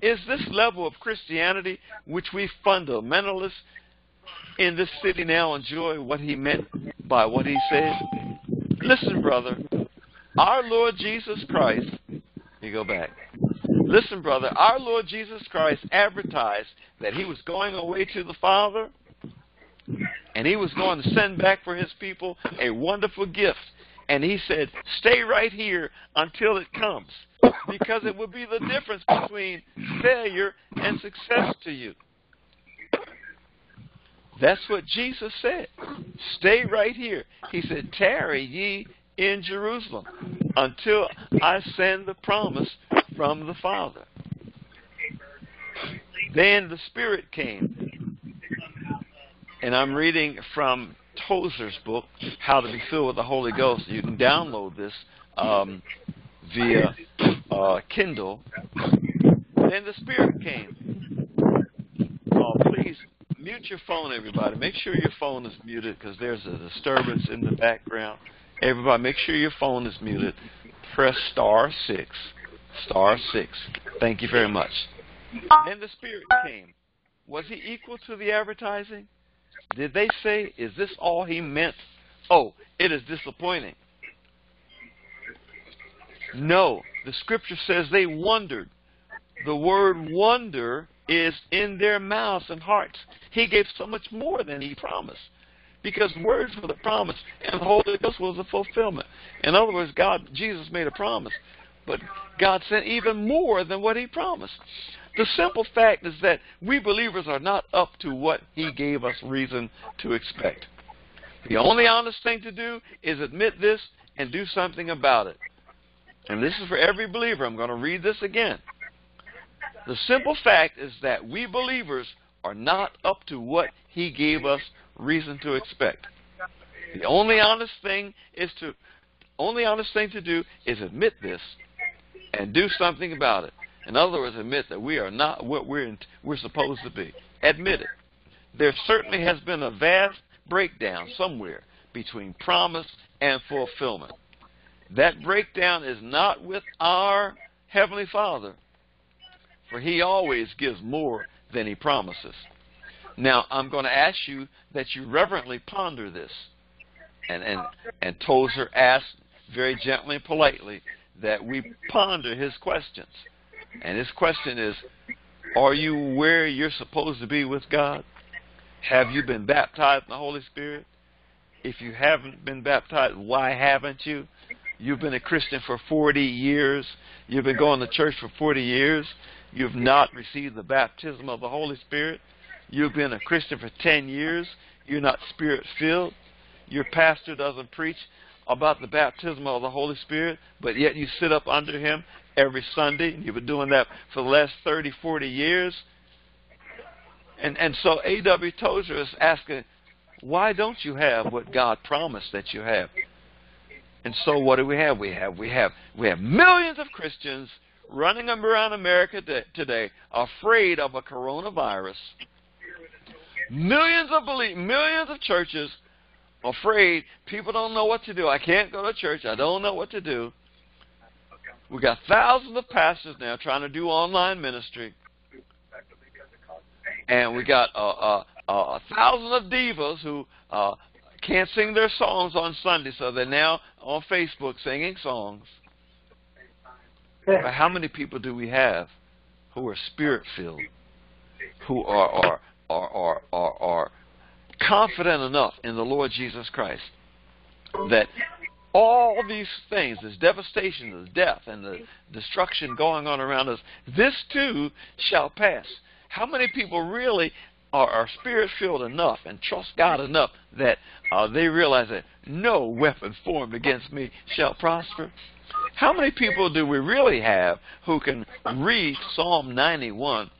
is this level of Christianity which we fundamentalists in this city now enjoy what he meant by what he said? Listen, brother. Our Lord Jesus Christ, you go back. Listen, brother, our Lord Jesus Christ advertised that he was going away to the Father and he was going to send back for his people a wonderful gift. And he said, stay right here until it comes, because it will be the difference between failure and success to you. That's what Jesus said. Stay right here. He said, tarry ye in Jerusalem until I send the promise from the Father. Then the Spirit came. And I'm reading from Tozer's book, How to be Filled with the Holy Ghost. You can download this um, via uh, Kindle. Then the Spirit came. Oh, please mute your phone, everybody. Make sure your phone is muted because there's a disturbance in the background. Everybody, make sure your phone is muted. Press star six. Star six. Thank you very much. Then the Spirit came. Was he equal to the advertising? Did they say, is this all he meant? Oh, it is disappointing. No, the scripture says they wondered. The word wonder is in their mouths and hearts. He gave so much more than he promised, because words were the promise and the Holy Ghost was the fulfillment. In other words, God, Jesus made a promise, but God sent even more than what he promised. The simple fact is that we believers are not up to what he gave us reason to expect. The only honest thing to do is admit this and do something about it. And this is for every believer. I'm going to read this again. The simple fact is that we believers are not up to what he gave us reason to expect. The only honest thing is to only honest thing to do is admit this and do something about it. In other words, admit that we are not what we're, in, we're supposed to be. Admit it. There certainly has been a vast breakdown somewhere between promise and fulfillment. That breakdown is not with our Heavenly Father, for he always gives more than he promises. Now, I'm going to ask you that you reverently ponder this. And, and, and Tozer asked very gently and politely that we ponder his questions. And his question is, are you where you're supposed to be with God? Have you been baptized in the Holy Spirit? If you haven't been baptized, why haven't you? You've been a Christian for forty years. You've been going to church for forty years. You've not received the baptism of the Holy Spirit. You've been a Christian for ten years. You're not Spirit-filled. Your pastor doesn't preach about the baptism of the Holy Spirit, but yet you sit up under him every Sunday. You've been doing that for the last thirty, forty years. And, and so A W Tozer is asking, why don't you have what God promised that you have? And so what do we have? We have we have we have millions of Christians running around America today, afraid of a coronavirus. Millions of believe, millions of churches afraid. People don't know what to do. I can't go to church. I don't know what to do. We got thousands of pastors now trying to do online ministry, and we got a uh, uh, uh, thousands of divas who uh, can't sing their songs on Sunday, so they're now on Facebook singing songs. But how many people do we have who are Spirit-filled, who are are are are are are confident enough in the Lord Jesus Christ that all these things, this devastation, this death, and the destruction going on around us, this too shall pass? How many people really are, are Spirit-filled enough and trust God enough that uh, they realize that no weapon formed against me shall prosper? How many people do we really have who can read Psalm ninety-one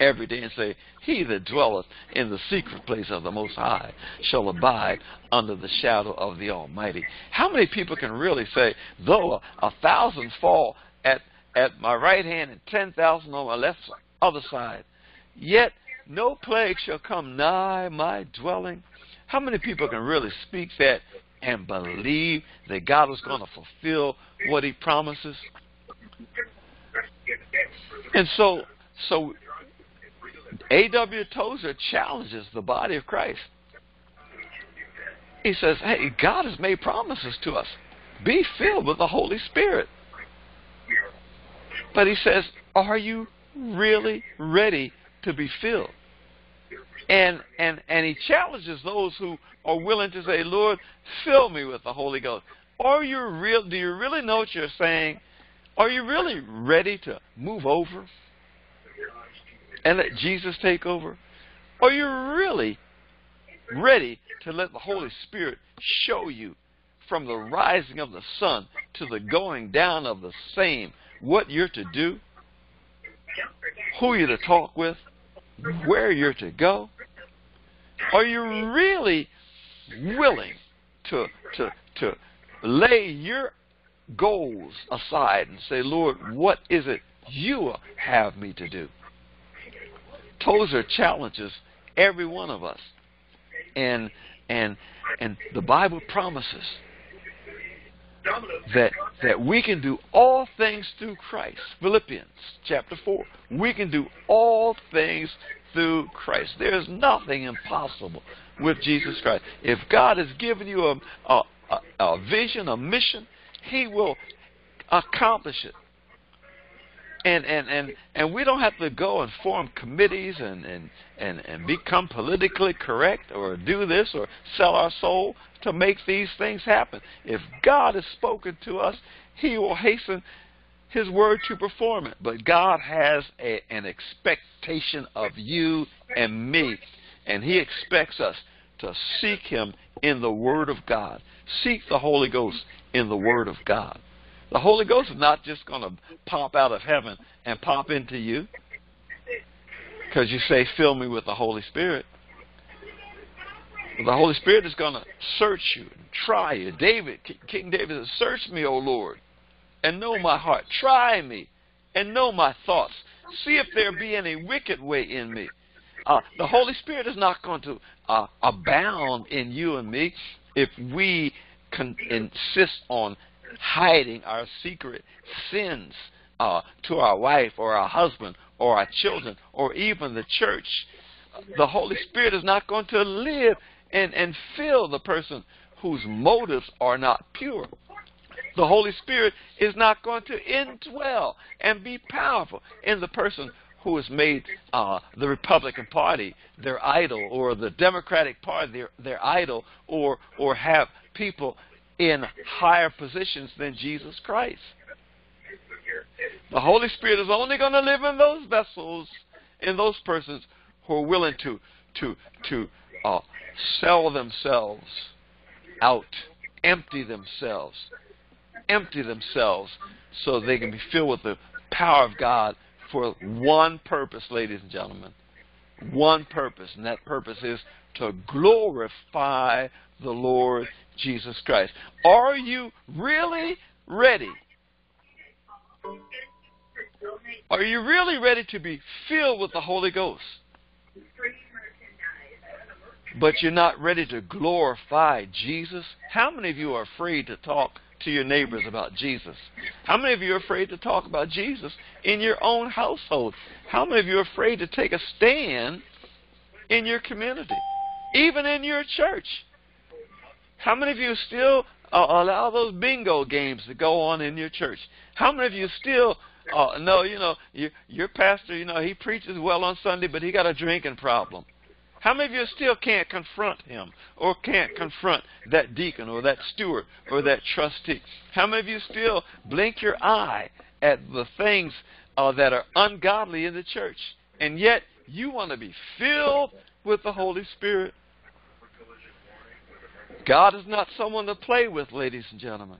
every day and say, he that dwelleth in the secret place of the Most High shall abide under the shadow of the Almighty? How many people can really say, though a thousand fall at, at my right hand and ten thousand on my left other side, yet no plague shall come nigh my dwelling? How many people can really speak that and believe that God is going to fulfill what he promises? And so, so A W Tozer challenges the body of Christ. He says, hey, God has made promises to us. Be filled with the Holy Spirit. But he says, are you really ready to be filled? And, and, and he challenges those who are willing to say, Lord, fill me with the Holy Ghost. Are you real? Do you really know what you're saying? Are you really ready to move over and let Jesus take over? Are you really ready to let the Holy Spirit show you from the rising of the sun to the going down of the same what you're to do, who you're to talk with, where you're to go? Are you really willing to, to, to lay your goals aside and say, Lord, what is it you have me to do? Tozer challenges every one of us. And, and, and the Bible promises that, that we can do all things through Christ. Philippians chapter four. We can do all things through Christ. There is nothing impossible with Jesus Christ. If God has given you a, a, a vision, a mission, he will accomplish it. And, and, and, and we don't have to go and form committees and, and, and, and become politically correct or do this or sell our soul to make these things happen. If God has spoken to us, he will hasten his word to perform it. But God has a, an expectation of you and me, and he expects us to seek him in the word of God. Seek the Holy Ghost in the word of God. The Holy Ghost is not just going to pop out of heaven and pop into you because you say, fill me with the Holy Spirit. The Holy Spirit is going to search you and try you. David, King David says, search me, O Lord, and know my heart. Try me and know my thoughts. See if there be any wicked way in me. Uh, the Holy Spirit is not going to uh, abound in you and me if we con insist on hiding our secret sins uh, to our wife or our husband or our children or even the church. The Holy Spirit is not going to live and, and fill the person whose motives are not pure. the Holy Spirit is not going to indwell and be powerful in the person who has made uh, the Republican Party their idol, or the Democratic Party their, their idol, or, or have people in higher positions than Jesus Christ. The Holy Spirit is only going to live in those vessels, in those persons who are willing to, to, to uh, sell themselves out, empty themselves, empty themselves so they can be filled with the power of God for one purpose, ladies and gentlemen, one purpose, and that purpose is to glorify the Lord Jesus Christ. Are you really ready? Are you really ready to be filled with the Holy Ghost? But you're not ready to glorify Jesus? How many of you are afraid to talk to your neighbors about Jesus? How many of you are afraid to talk about Jesus in your own household? How many of you are afraid to take a stand in your community, even in your church? How many of you still uh, allow those bingo games to go on in your church? How many of you still uh, know, you know, your, your pastor, you know, he preaches well on Sunday, but he got a drinking problem? How many of you still can't confront him, or can't confront that deacon or that steward or that trustee? How many of you still blink your eye at the things uh, that are ungodly in the church? And yet you want to be filled with the Holy Spirit. God is not someone to play with, ladies and gentlemen.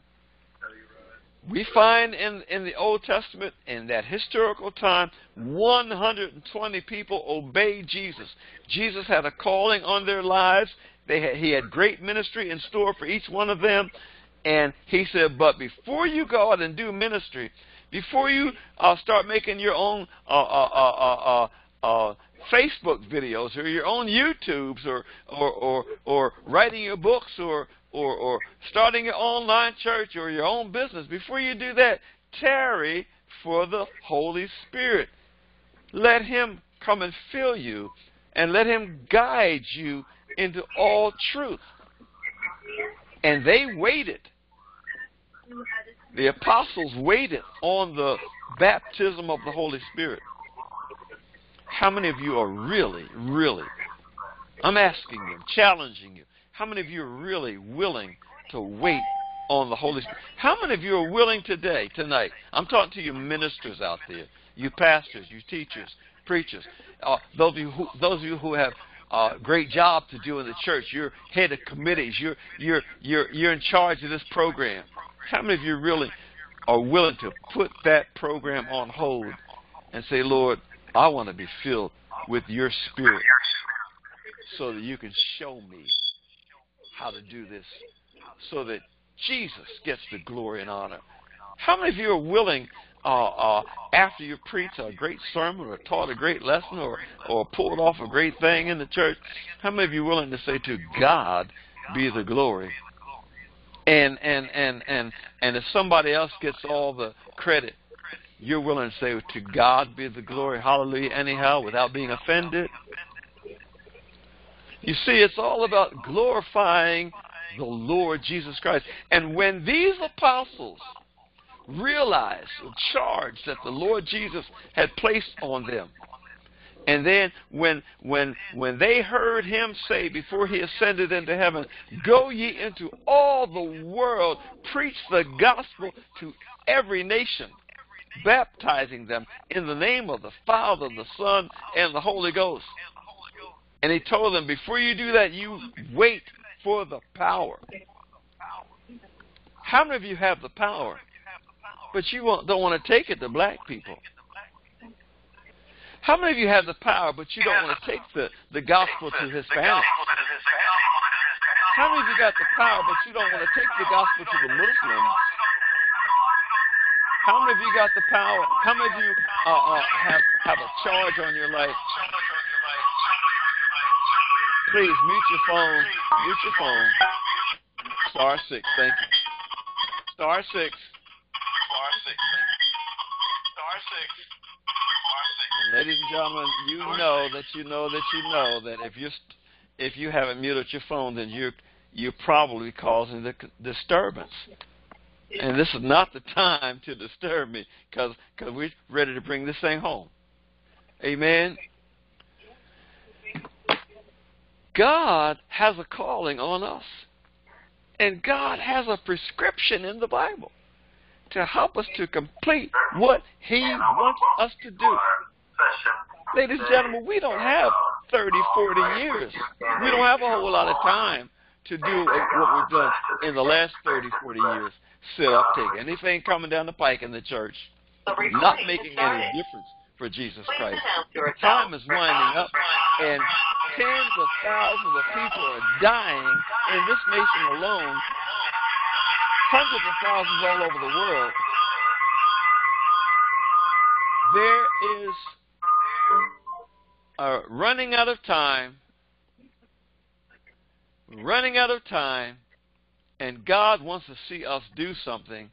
We find in, in the Old Testament, in that historical time, one hundred twenty people obeyed Jesus. Jesus had a calling on their lives. They had, he had great ministry in store for each one of them. And he said, but before you go out and do ministry, before you uh, start making your own uh, uh, uh, uh, uh, Facebook videos, or your own YouTubes, or, or, or, or writing your books, or Or, or starting your online church or your own business, before you do that, tarry for the Holy Spirit. Let him come and fill you, and let him guide you into all truth. And they waited. The apostles waited on the baptism of the Holy Spirit. How many of you are really, really, I'm asking you, challenging you, how many of you are really willing to wait on the Holy Spirit? How many of you are willing today, tonight? I'm talking to you ministers out there, you pastors, you teachers, preachers, uh, those of you who, those of you who have a uh, great job to do in the church. You're head of committees. You're you're you're you're in charge of this program. How many of you really are willing to put that program on hold and say, Lord, I want to be filled with your Spirit, so that you can show me how to do this, so that Jesus gets the glory and honor? How many of you are willing, uh, uh, after you preach a great sermon or taught a great lesson or, or pulled off a great thing in the church, how many of you are willing to say, to God be the glory? And, and, and, and, and if somebody else gets all the credit, you're willing to say, to God be the glory, hallelujah, anyhow, without being offended? You see, it's all about glorifying the Lord Jesus Christ. And when these apostles realized the charge that the Lord Jesus had placed on them, and then when, when, when they heard him say before he ascended into heaven, go ye into all the world, preach the gospel to every nation, baptizing them in the name of the Father, the Son, and the Holy Ghost. And he told them, before you do that, you wait for the power. How many of you have the power, but you don't want to take it to black people? How many of you have the power, but you don't want to take the, the gospel to Hispanics? How many of you got the power, but you don't want to take the gospel to the Muslims? How many of you got the power? How many of you uh, uh, have, have a charge on your life? Please mute your phone. Mute your phone. Star six, thank you. Star six. Star six. Star six. Star six. And ladies and gentlemen, you know that you know that you know that if you if you haven't muted your phone, then you're you're probably causing the disturbance. And this is not the time to disturb me, because because we're ready to bring this thing home. Amen. God has a calling on us, and God has a prescription in the Bible to help us to complete what He wants us to do. Ladies and gentlemen, we don't have thirty, forty years. We don't have a whole lot of time to do what we've done in the last thirty, forty years. Sit up, take anything coming down the pike in the church, not making any difference for Jesus Christ. The time is winding up, and tens of thousands of people are dying in this nation alone, hundreds of thousands all over the world. There is a running out of time, running out of time, and God wants to see us do something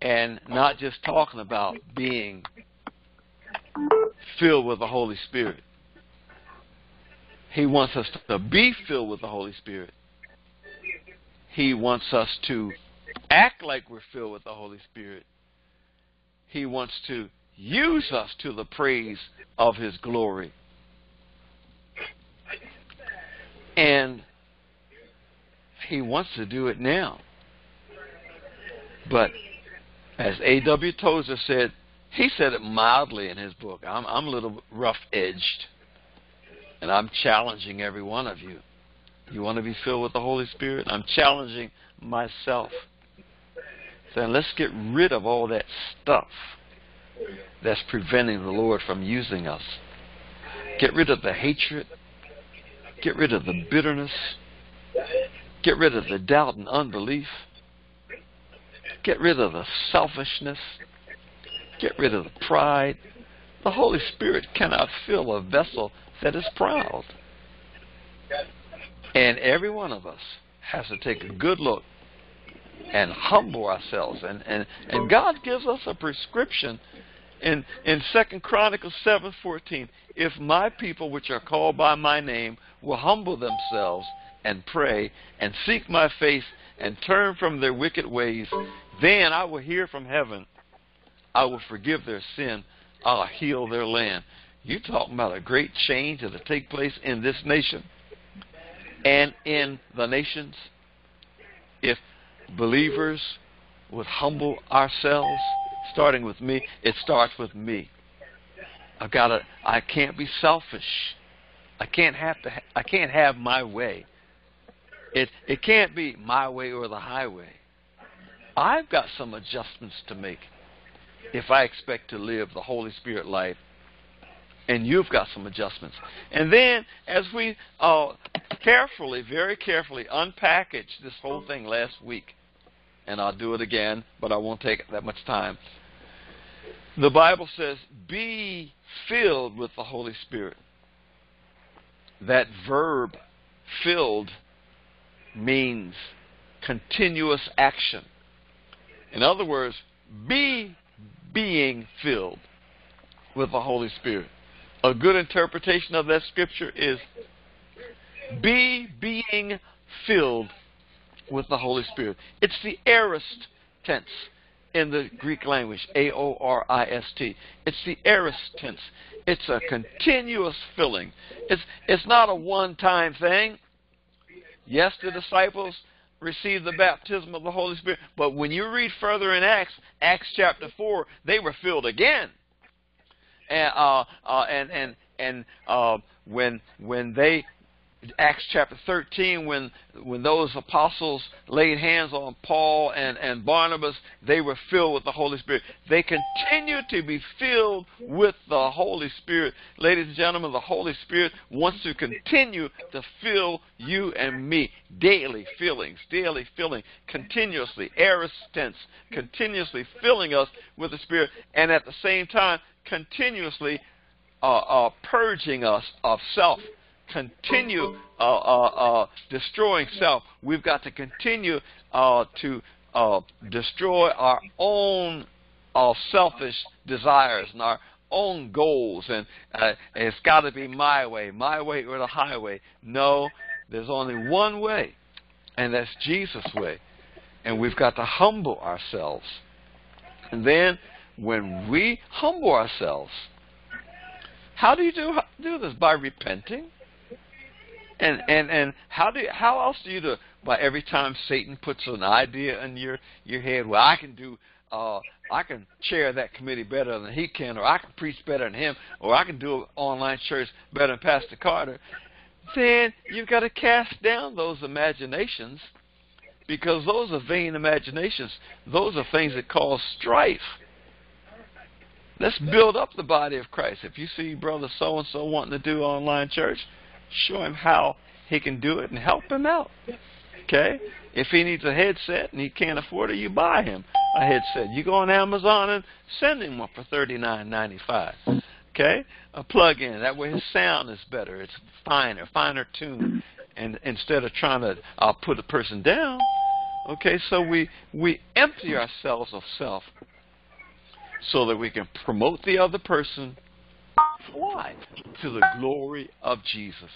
and not just talking about being filled with the Holy Spirit. He wants us to be filled with the Holy Spirit. He wants us to act like we're filled with the Holy Spirit. He wants to use us to the praise of His glory. And He wants to do it now. But as A W Tozer said, he said it mildly in his book. I'm, I'm a little rough-edged, and I'm challenging every one of you. You want to be filled with the Holy Spirit? I'm challenging myself. So let's get rid of all that stuff that's preventing the Lord from using us. Get rid of the hatred. Get rid of the bitterness. Get rid of the doubt and unbelief. Get rid of the selfishness. Get rid of the pride. The Holy Spirit cannot fill a vessel that is proud. And every one of us has to take a good look and humble ourselves. And, and, and God gives us a prescription in, in Second Chronicles seven fourteen. If my people, which are called by my name, will humble themselves and pray and seek my face and turn from their wicked ways, then I will hear from heaven. I will forgive their sin. I'll heal their land. You're talking about a great change that will take place in this nation and in the nations if believers would humble ourselves, starting with me. It starts with me. I've got to, I can't be selfish. I can't have to, I can't have my way. It, it can't be my way or the highway. I've got some adjustments to make if I expect to live the Holy Spirit life, and you've got some adjustments. And then as we uh, carefully, very carefully unpackaged this whole thing last week, and I'll do it again, but I won't take that much time. The Bible says, be filled with the Holy Spirit. That verb, filled, means continuous action. In other words, be being filled with the Holy Spirit. A good interpretation of that scripture is be being filled with the Holy Spirit. It's the aorist tense in the Greek language, A O R I S T. It's the aorist tense. It's a continuous filling. It's, it's not a one-time thing. Yes, the disciples received the baptism of the Holy Spirit, but when you read further in Acts, Acts chapter four, they were filled again. And uh, uh, and and and uh, when when they, Acts chapter thirteen, when when those apostles laid hands on Paul and and Barnabas, they were filled with the Holy Spirit. They continue to be filled with the Holy Spirit. Ladies and gentlemen, the Holy Spirit wants to continue to fill you and me. Daily fillings, daily filling, continuously, aorist tense, continuously filling us with the Spirit, and at the same time continuously uh, uh, purging us of self. Continue uh, uh, uh, destroying self. We've got to continue uh, to uh, destroy our own uh, selfish desires and our own goals. And uh, it's got to be my way, my way or the highway. No, there's only one way, and that's Jesus' way. and we've got to humble ourselves. And then when we humble ourselves, how do you do, do this? By repenting. And, and, and how, do you, how else do you do it? By every time Satan puts an idea in your, your head, well, I can do... Uh, I can chair that committee better than he can, or I can preach better than him, or I can do an online church better than Pastor Carter, then you've got to cast down those imaginations, because those are vain imaginations. Those are things that cause strife. Let's build up the body of Christ. If you see brother so-and-so wanting to do online church, show him how he can do it and help him out. Okay? If he needs a headset and he can't afford it, you buy him a headset. You go on Amazon and send him one for thirty-nine ninety-five. Okay? A plug-in. That way his sound is better. It's finer, finer tuned. And instead of trying to uh, put a person down, okay, so we, we empty ourselves of self so that we can promote the other person. Why? To the glory of Jesus.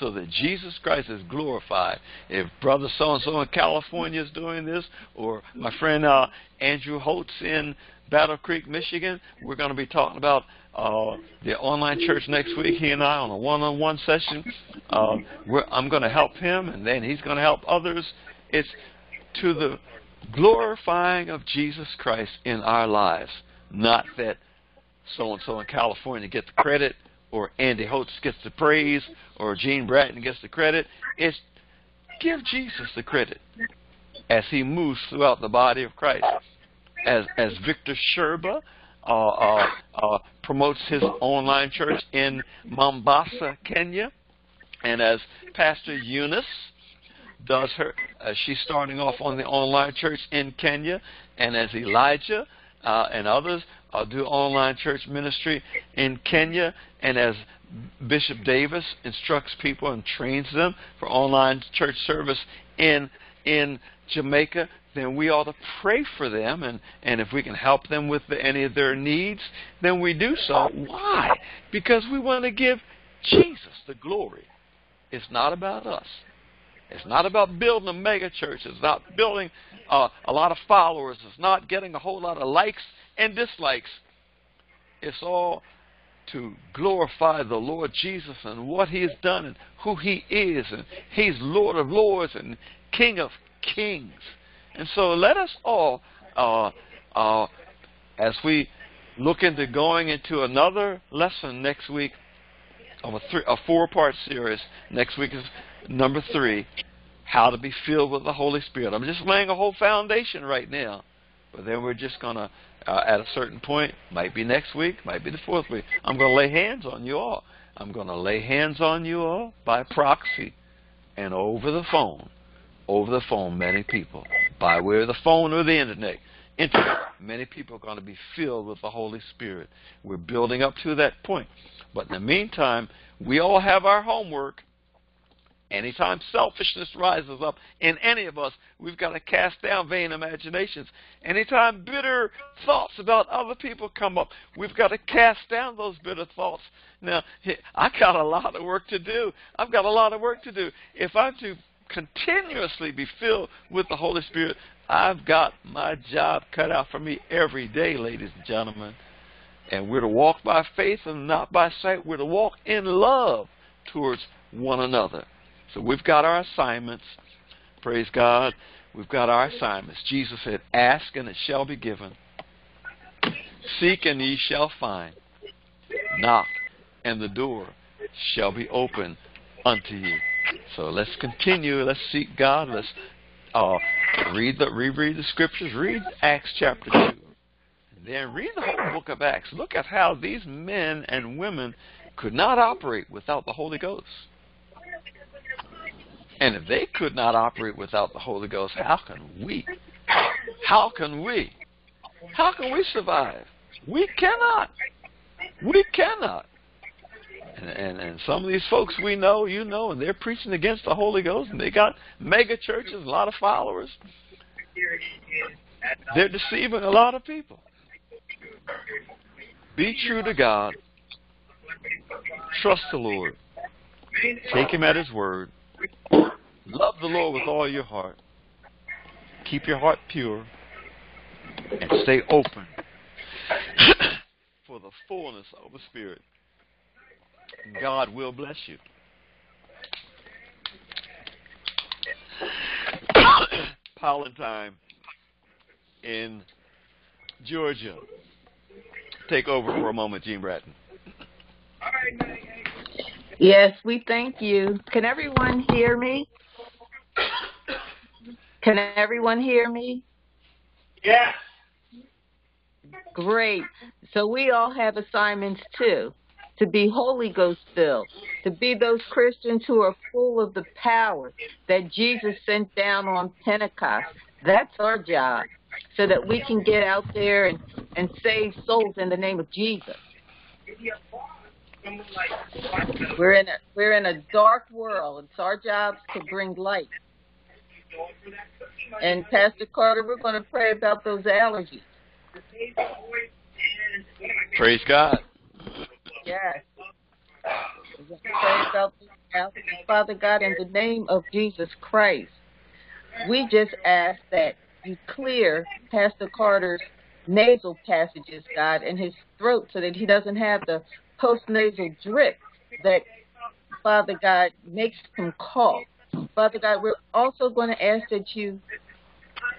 So that Jesus Christ is glorified. If brother so-and-so in California is doing this, or my friend uh, Andrew Holtz in Battle Creek, Michigan, we're going to be talking about uh, the online church next week, he and I, on a one-on-one session. Uh, we're, I'm going to help him, and then he's going to help others. It's to the glorifying of Jesus Christ in our lives, not that so-and-so in California gets credit, or Andy Holtz gets the praise, or Gene Bratton gets the credit. It's give Jesus the credit as he moves throughout the body of Christ. As as Victor Sherba uh, uh, uh, promotes his online church in Mombasa, Kenya, and as Pastor Eunice does her, uh, she's starting off on the online church in Kenya, and as Elijah uh, and others, I'll do online church ministry in Kenya, and as Bishop Davis instructs people and trains them for online church service in in Jamaica, then we ought to pray for them, and, and if we can help them with the, any of their needs, then we do so. Why? Because we want to give Jesus the glory. It's not about us. It's not about building a mega church. It's not building uh, a lot of followers. It's not getting a whole lot of likes and dislikes. It's all to glorify the Lord Jesus and what he has done and who he is, and he's Lord of Lords and King of Kings. And so let us all, uh, uh, as we look into going into another lesson next week of a, three, a four-part series. Next week is number three, how to be filled with the Holy Spirit. I'm just laying a whole foundation right now, but then we're just going to Uh, at a certain point, might be next week, might be the fourth week, I'm going to lay hands on you all. I'm going to lay hands on you all by proxy and over the phone. Over the phone, many people. By way of the phone or the internet. internet. Many people are going to be filled with the Holy Spirit. We're building up to that point. But in the meantime, we all have our homework. Anytime selfishness rises up in any of us, we've got to cast down vain imaginations. Anytime bitter thoughts about other people come up, we've got to cast down those bitter thoughts. Now, I've got a lot of work to do. I've got a lot of work to do. If I'm to continuously be filled with the Holy Spirit, I've got my job cut out for me every day, ladies and gentlemen. And we're to walk by faith and not by sight. We're to walk in love towards one another. So we've got our assignments. Praise God. We've got our assignments. Jesus said, ask and it shall be given. Seek and ye shall find. Knock and the door shall be opened unto you. So let's continue. Let's seek God. Let's uh, read the, reread the scriptures. Read Acts chapter two. And then read the whole book of Acts. Look at how these men and women could not operate without the Holy Ghost. And if they could not operate without the Holy Ghost, how can we? How can we? How can we survive? We cannot. We cannot. And, and, and some of these folks we know, you know, and they're preaching against the Holy Ghost, and they got mega churches, a lot of followers. They're deceiving a lot of people. Be true to God. Trust the Lord. Take him at his word. Love the Lord with all your heart. keep your heart pure and stay open for the fullness of the Spirit. God will bless you. Palatine in Georgia. Take over for a moment, Gene Bratton. Yes, we thank you. Can everyone hear me? Can everyone hear me? Yes. Great. So we all have assignments too. To be Holy Ghost filled, to be those Christians who are full of the power that Jesus sent down on Pentecost. That's our job, so that we can get out there and, and save souls in the name of Jesus. We're in a we're in a dark world. It's our job to bring light. And Pastor Carter, we're going to pray about those allergies. Praise God. Yes. Father God, in the name of Jesus Christ, we just ask that you clear Pastor Carter's nasal passages, God, and his throat, so that he doesn't have the post-nasal drip that, Father God, makes him cough. Father God, we're also going to ask that you,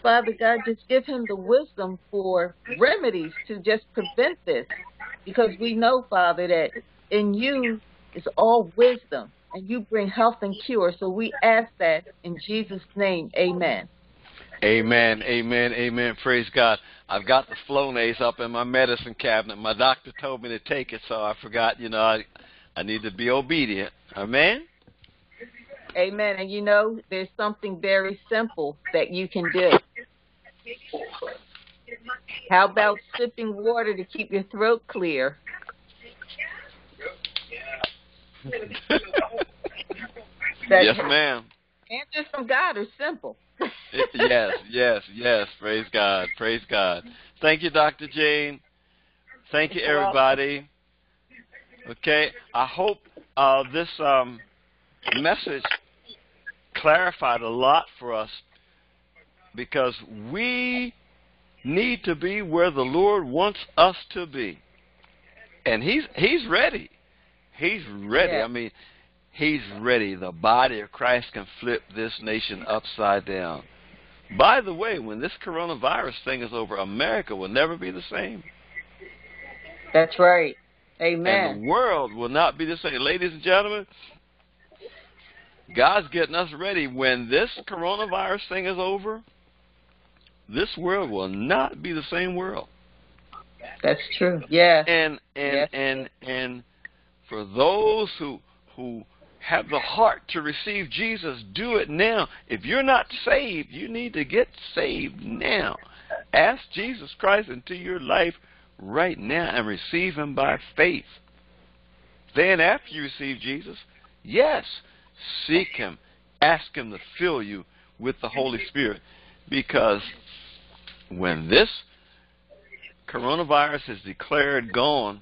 Father God, just give him the wisdom for remedies to just prevent this. Because we know, Father, that in you is all wisdom, and you bring health and cure. So we ask that in Jesus' name. Amen. Amen, amen, amen. Praise God. I've got the Flonase up in my medicine cabinet. My doctor told me to take it, so I forgot, you know, I, I need to be obedient. Amen? Amen. And, you know, there's something very simple that you can do. How about sipping water to keep your throat clear? Yes, ma'am. Answers from God are simple. Yes, yes, yes. Praise God. Praise God. Thank you, Doctor Jane. Thank you, everybody. Okay. I hope uh, this um, message clarified a lot for us, because we need to be where the Lord wants us to be. And he's he's ready. He's ready. Yeah. I mean, he's ready. The body of Christ can flip this nation upside down. By the way, when this coronavirus thing is over, America will never be the same. That's right. Amen. And the world will not be the same. Ladies and gentlemen, God's getting us ready. When this coronavirus thing is over, this world will not be the same world. That's true. Yeah. And and yes. and and for those who who have the heart to receive Jesus, do it now. If you're not saved, you need to get saved now. Ask Jesus Christ into your life right now and receive him by faith. Then after you receive Jesus, yes, seek him. Ask him to fill you with the Holy Spirit. Because when this coronavirus is declared gone,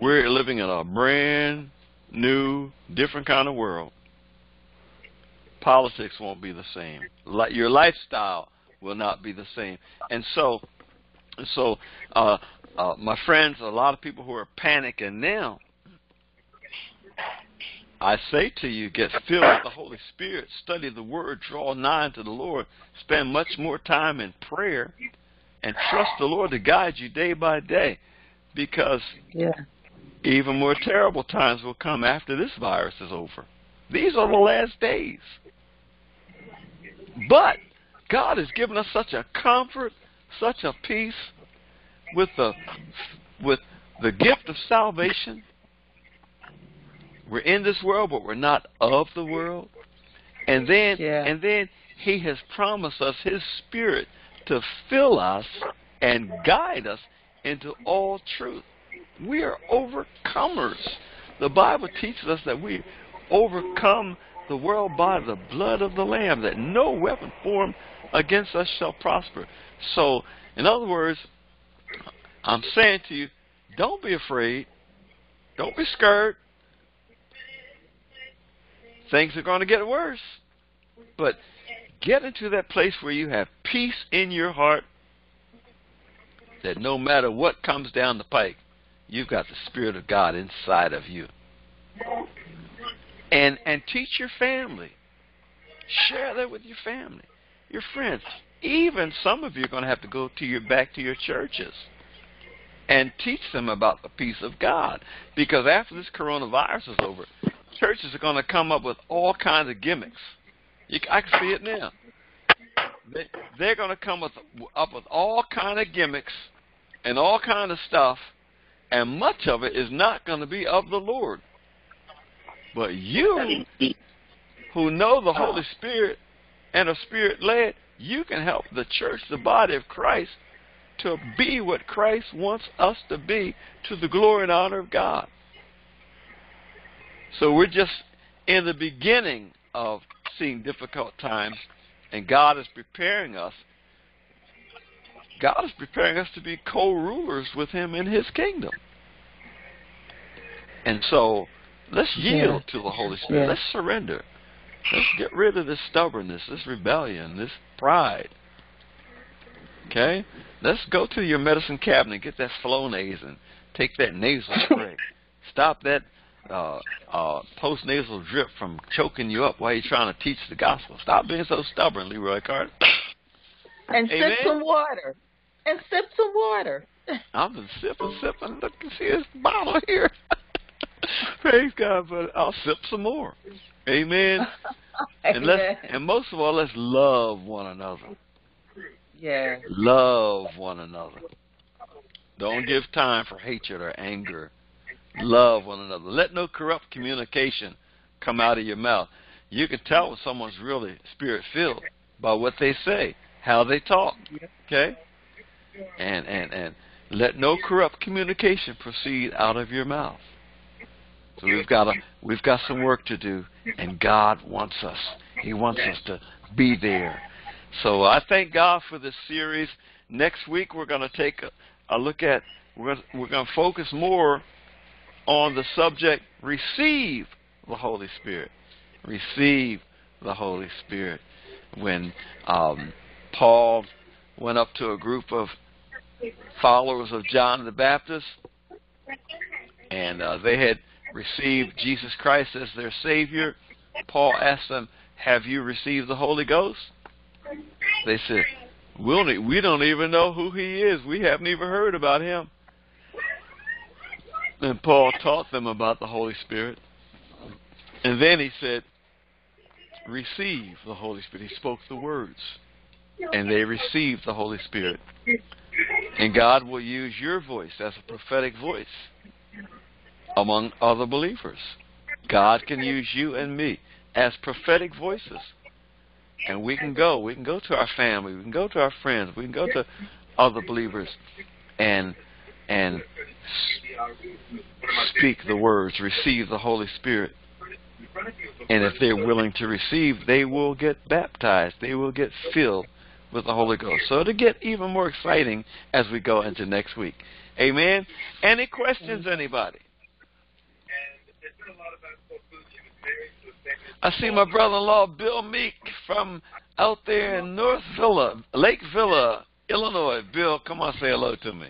we're living in a brand new, different kind of world. Politics won't be the same. Your lifestyle will not be the same. And so, so uh, uh, my friends, a lot of people who are panicking now, I say to you, get filled with the Holy Spirit, study the Word, draw nigh to the Lord, spend much more time in prayer, and trust the Lord to guide you day by day, because yeah. even more terrible times will come after this virus is over. These are the last days. But God has given us such a comfort, such a peace with the, with the gift of salvation. We're in this world, but we're not of the world. And then yeah. and then he has promised us his Spirit to fill us and guide us into all truth. We are overcomers. The Bible teaches us that we overcome the world by the blood of the Lamb, that no weapon formed against us shall prosper. So, in other words, I'm saying to you, don't be afraid. Don't be scared. Things are going to get worse, but Get into that place where you have peace in your heart, that no matter what comes down the pike, you've got the Spirit of God inside of you. And, and teach your family. Share that with your family, your friends. Even some of you are going to have to go to your, back to your churches and teach them about the peace of God. Because after this coronavirus is over, churches are going to come up with all kinds of gimmicks. You, I can see it now. They, they're going to come with, up with all kinds of gimmicks and all kinds of stuff, and much of it is not going to be of the Lord. But you, who know the Holy Spirit and are Spirit-led, you can help the church, the body of Christ, to be what Christ wants us to be, to the glory and honor of God. So we're just in the beginning of seeing difficult times, and God is preparing us. God is preparing us to be co-rulers with Him in His kingdom. And so let's yield yeah. to the Holy Spirit. Yeah. Let's surrender. Let's get rid of this stubbornness, this rebellion, this pride. Okay? Let's go to your medicine cabinet and get that Flonase and take that nasal spray. Stop that uh, uh, post-nasal drip from choking you up while you're trying to teach the gospel. Stop being so stubborn, LeRoy Carter. And Amen? Sip some water. And sip some water. I'm just sipping, sipping. Look and see this bottle here. Praise God, but I'll sip some more. Amen. And, let's, and most of all, let's love one another. Yeah. Love one another. Don't give time for hatred or anger. Love one another. Let no corrupt communication come out of your mouth. You can tell when someone's really Spirit-filled by what they say, how they talk. Okay? And, and, and let no corrupt communication proceed out of your mouth. So we've got a, we've got some work to do, and God wants us. He wants us to be there. So I thank God for this series. Next week we're going to take a, a look at, we're we're going to focus more on the subject, receive the Holy Spirit. Receive the Holy Spirit. When um, Paul went up to a group of followers of John the Baptist, and uh, they had received Jesus Christ as their Savior, Paul asked them, have you received the Holy Ghost? They said, we'll need, we don't even know who He is. We haven't even heard about Him. And Paul taught them about the Holy Spirit. And then he said, receive the Holy Spirit. He spoke the words. And they received the Holy Spirit. And God will use your voice as a prophetic voice among other believers. God can use you and me as prophetic voices. And we can go. We can go to our family. We can go to our friends. We can go to other believers and and speak the words, receive the Holy Spirit. And if they're willing to receive, they will get baptized. They will get filled with the Holy Ghost. So it'll get even more exciting as we go into next week. Amen. Any questions, anybody? I see my brother-in-law, Bill Meek, from out there in North Villa, Lake Villa, Illinois. Bill, come on, say hello to me.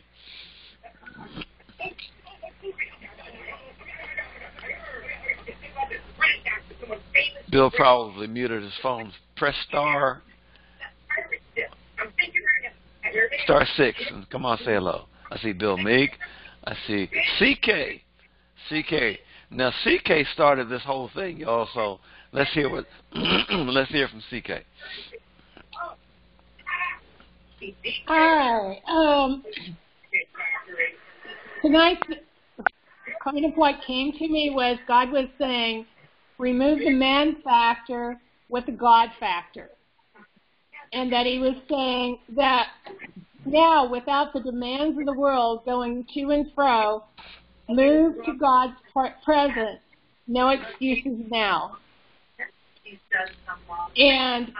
Bill probably muted his phone. Press star, star six, and come on, say hello. I see Bill Meek. I see C K. C K. Now, C K started this whole thing, y'all, so let's hear, what, let's hear from C K. Hi. Um, tonight, kind of what came to me was God was saying, remove the man factor with the God factor. And that He was saying that now, without the demands of the world going to and fro, move to God's presence. No excuses now. And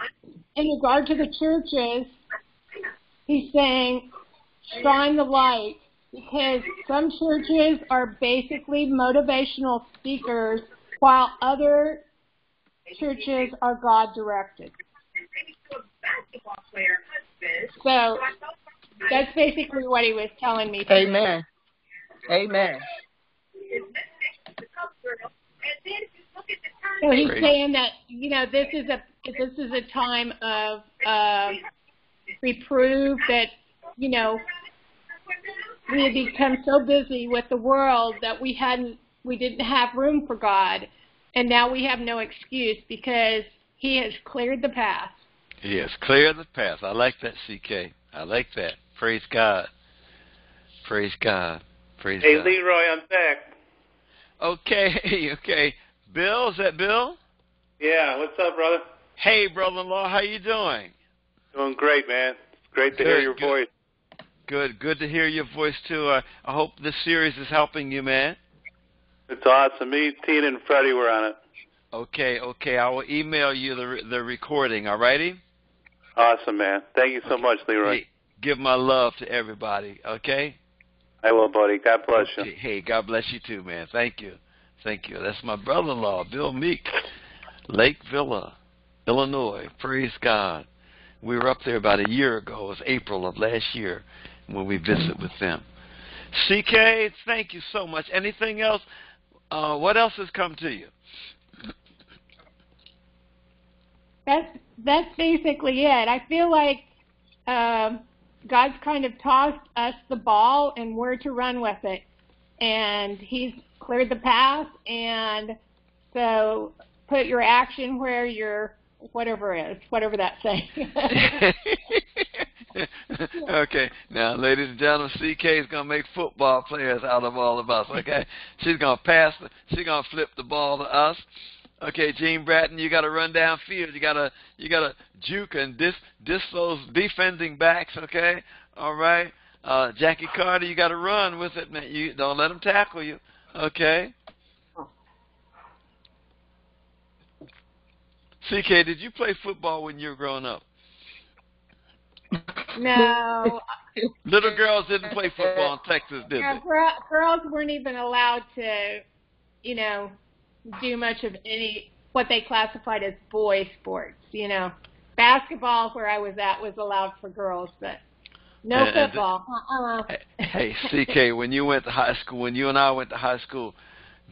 in regard to the churches, he's saying, shine the light, because some churches are basically motivational speakers, while other churches are God-directed. their husbands. So that's basically what he was telling me. Amen. Amen. So he's saying that, you know, this is a this is a time of uh, reprove, that, you know, we had become so busy with the world that we hadn't we didn't have room for God, and now we have no excuse because He has cleared the path. He has cleared the path. I like that, C K. I like that. Praise God. Praise God. Praise hey, God. Hey, Leroy, I'm back. Okay, okay. Bill, is that Bill? Yeah, what's up, brother? Hey, brother-in-law, how you doing? Doing great, man. It's great to good, hear your good. voice. Good, good to hear your voice, too. Uh, I hope this series is helping you, man. It's awesome. Me, Tina, and Freddie were on it. Okay, okay. I will email you the the recording, all righty? Awesome, man. Thank you so okay. much, Leroy. Hey, give my love to everybody, okay? I will, buddy. God bless okay. you. Hey, God bless you, too, man. Thank you. Thank you. That's my brother-in-law, Bill Meek, Lake Villa, Illinois. Praise God. We were up there about a year ago. It was April of last year when we visited with them. C K, thank you so much. Anything else? Uh, what else has come to you? That's, that's basically it. I feel like uh, God's kind of tossed us the ball and we're to run with it. And He's cleared the path, and so put your action where your whatever is, whatever that saying is. Okay. Now, ladies and gentlemen, C K is going to make football players out of all of us, okay? She's going to pass, she's going to flip the ball to us. Okay, Gene Bratton, you got to run downfield. You got to you got to juke and dis, dis those defending backs, okay? All right. Uh, Jackie Carter, you got to run with it, man. You don't let them tackle you, okay? C K, did you play football when you were growing up? No. Little girls didn't play football in Texas, did yeah, they? Girl, girls weren't even allowed to, you know, do much of any what they classified as boy sports. You know, basketball where I was at was allowed for girls, but no and, football. And the, uh-uh. Hey, C K, when you went to high school, when you and I went to high school,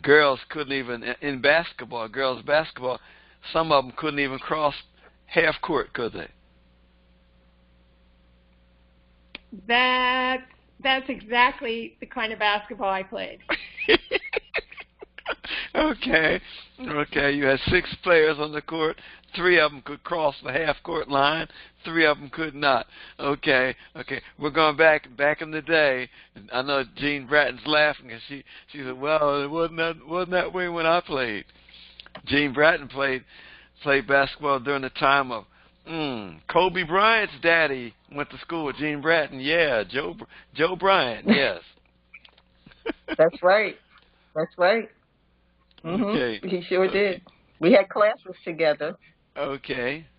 girls couldn't even in basketball, girls basketball. Some of them couldn't even cross half court, could they? That that's exactly the kind of basketball I played. Okay, okay. You had six players on the court. Three of them could cross the half-court line. Three of them could not. Okay, okay. We're going back back in the day. I know Jean Bratton's laughing because she she said, "Well, it wasn't that wasn't that way when I played." Gene Bratton played played basketball during the time of mm, Kobe Bryant's daddy went to school with Gene Bratton. Yeah, Joe Joe Bryant. Yes, that's right. That's right. Mm-hmm. Okay. He sure did. We had classes together. Okay.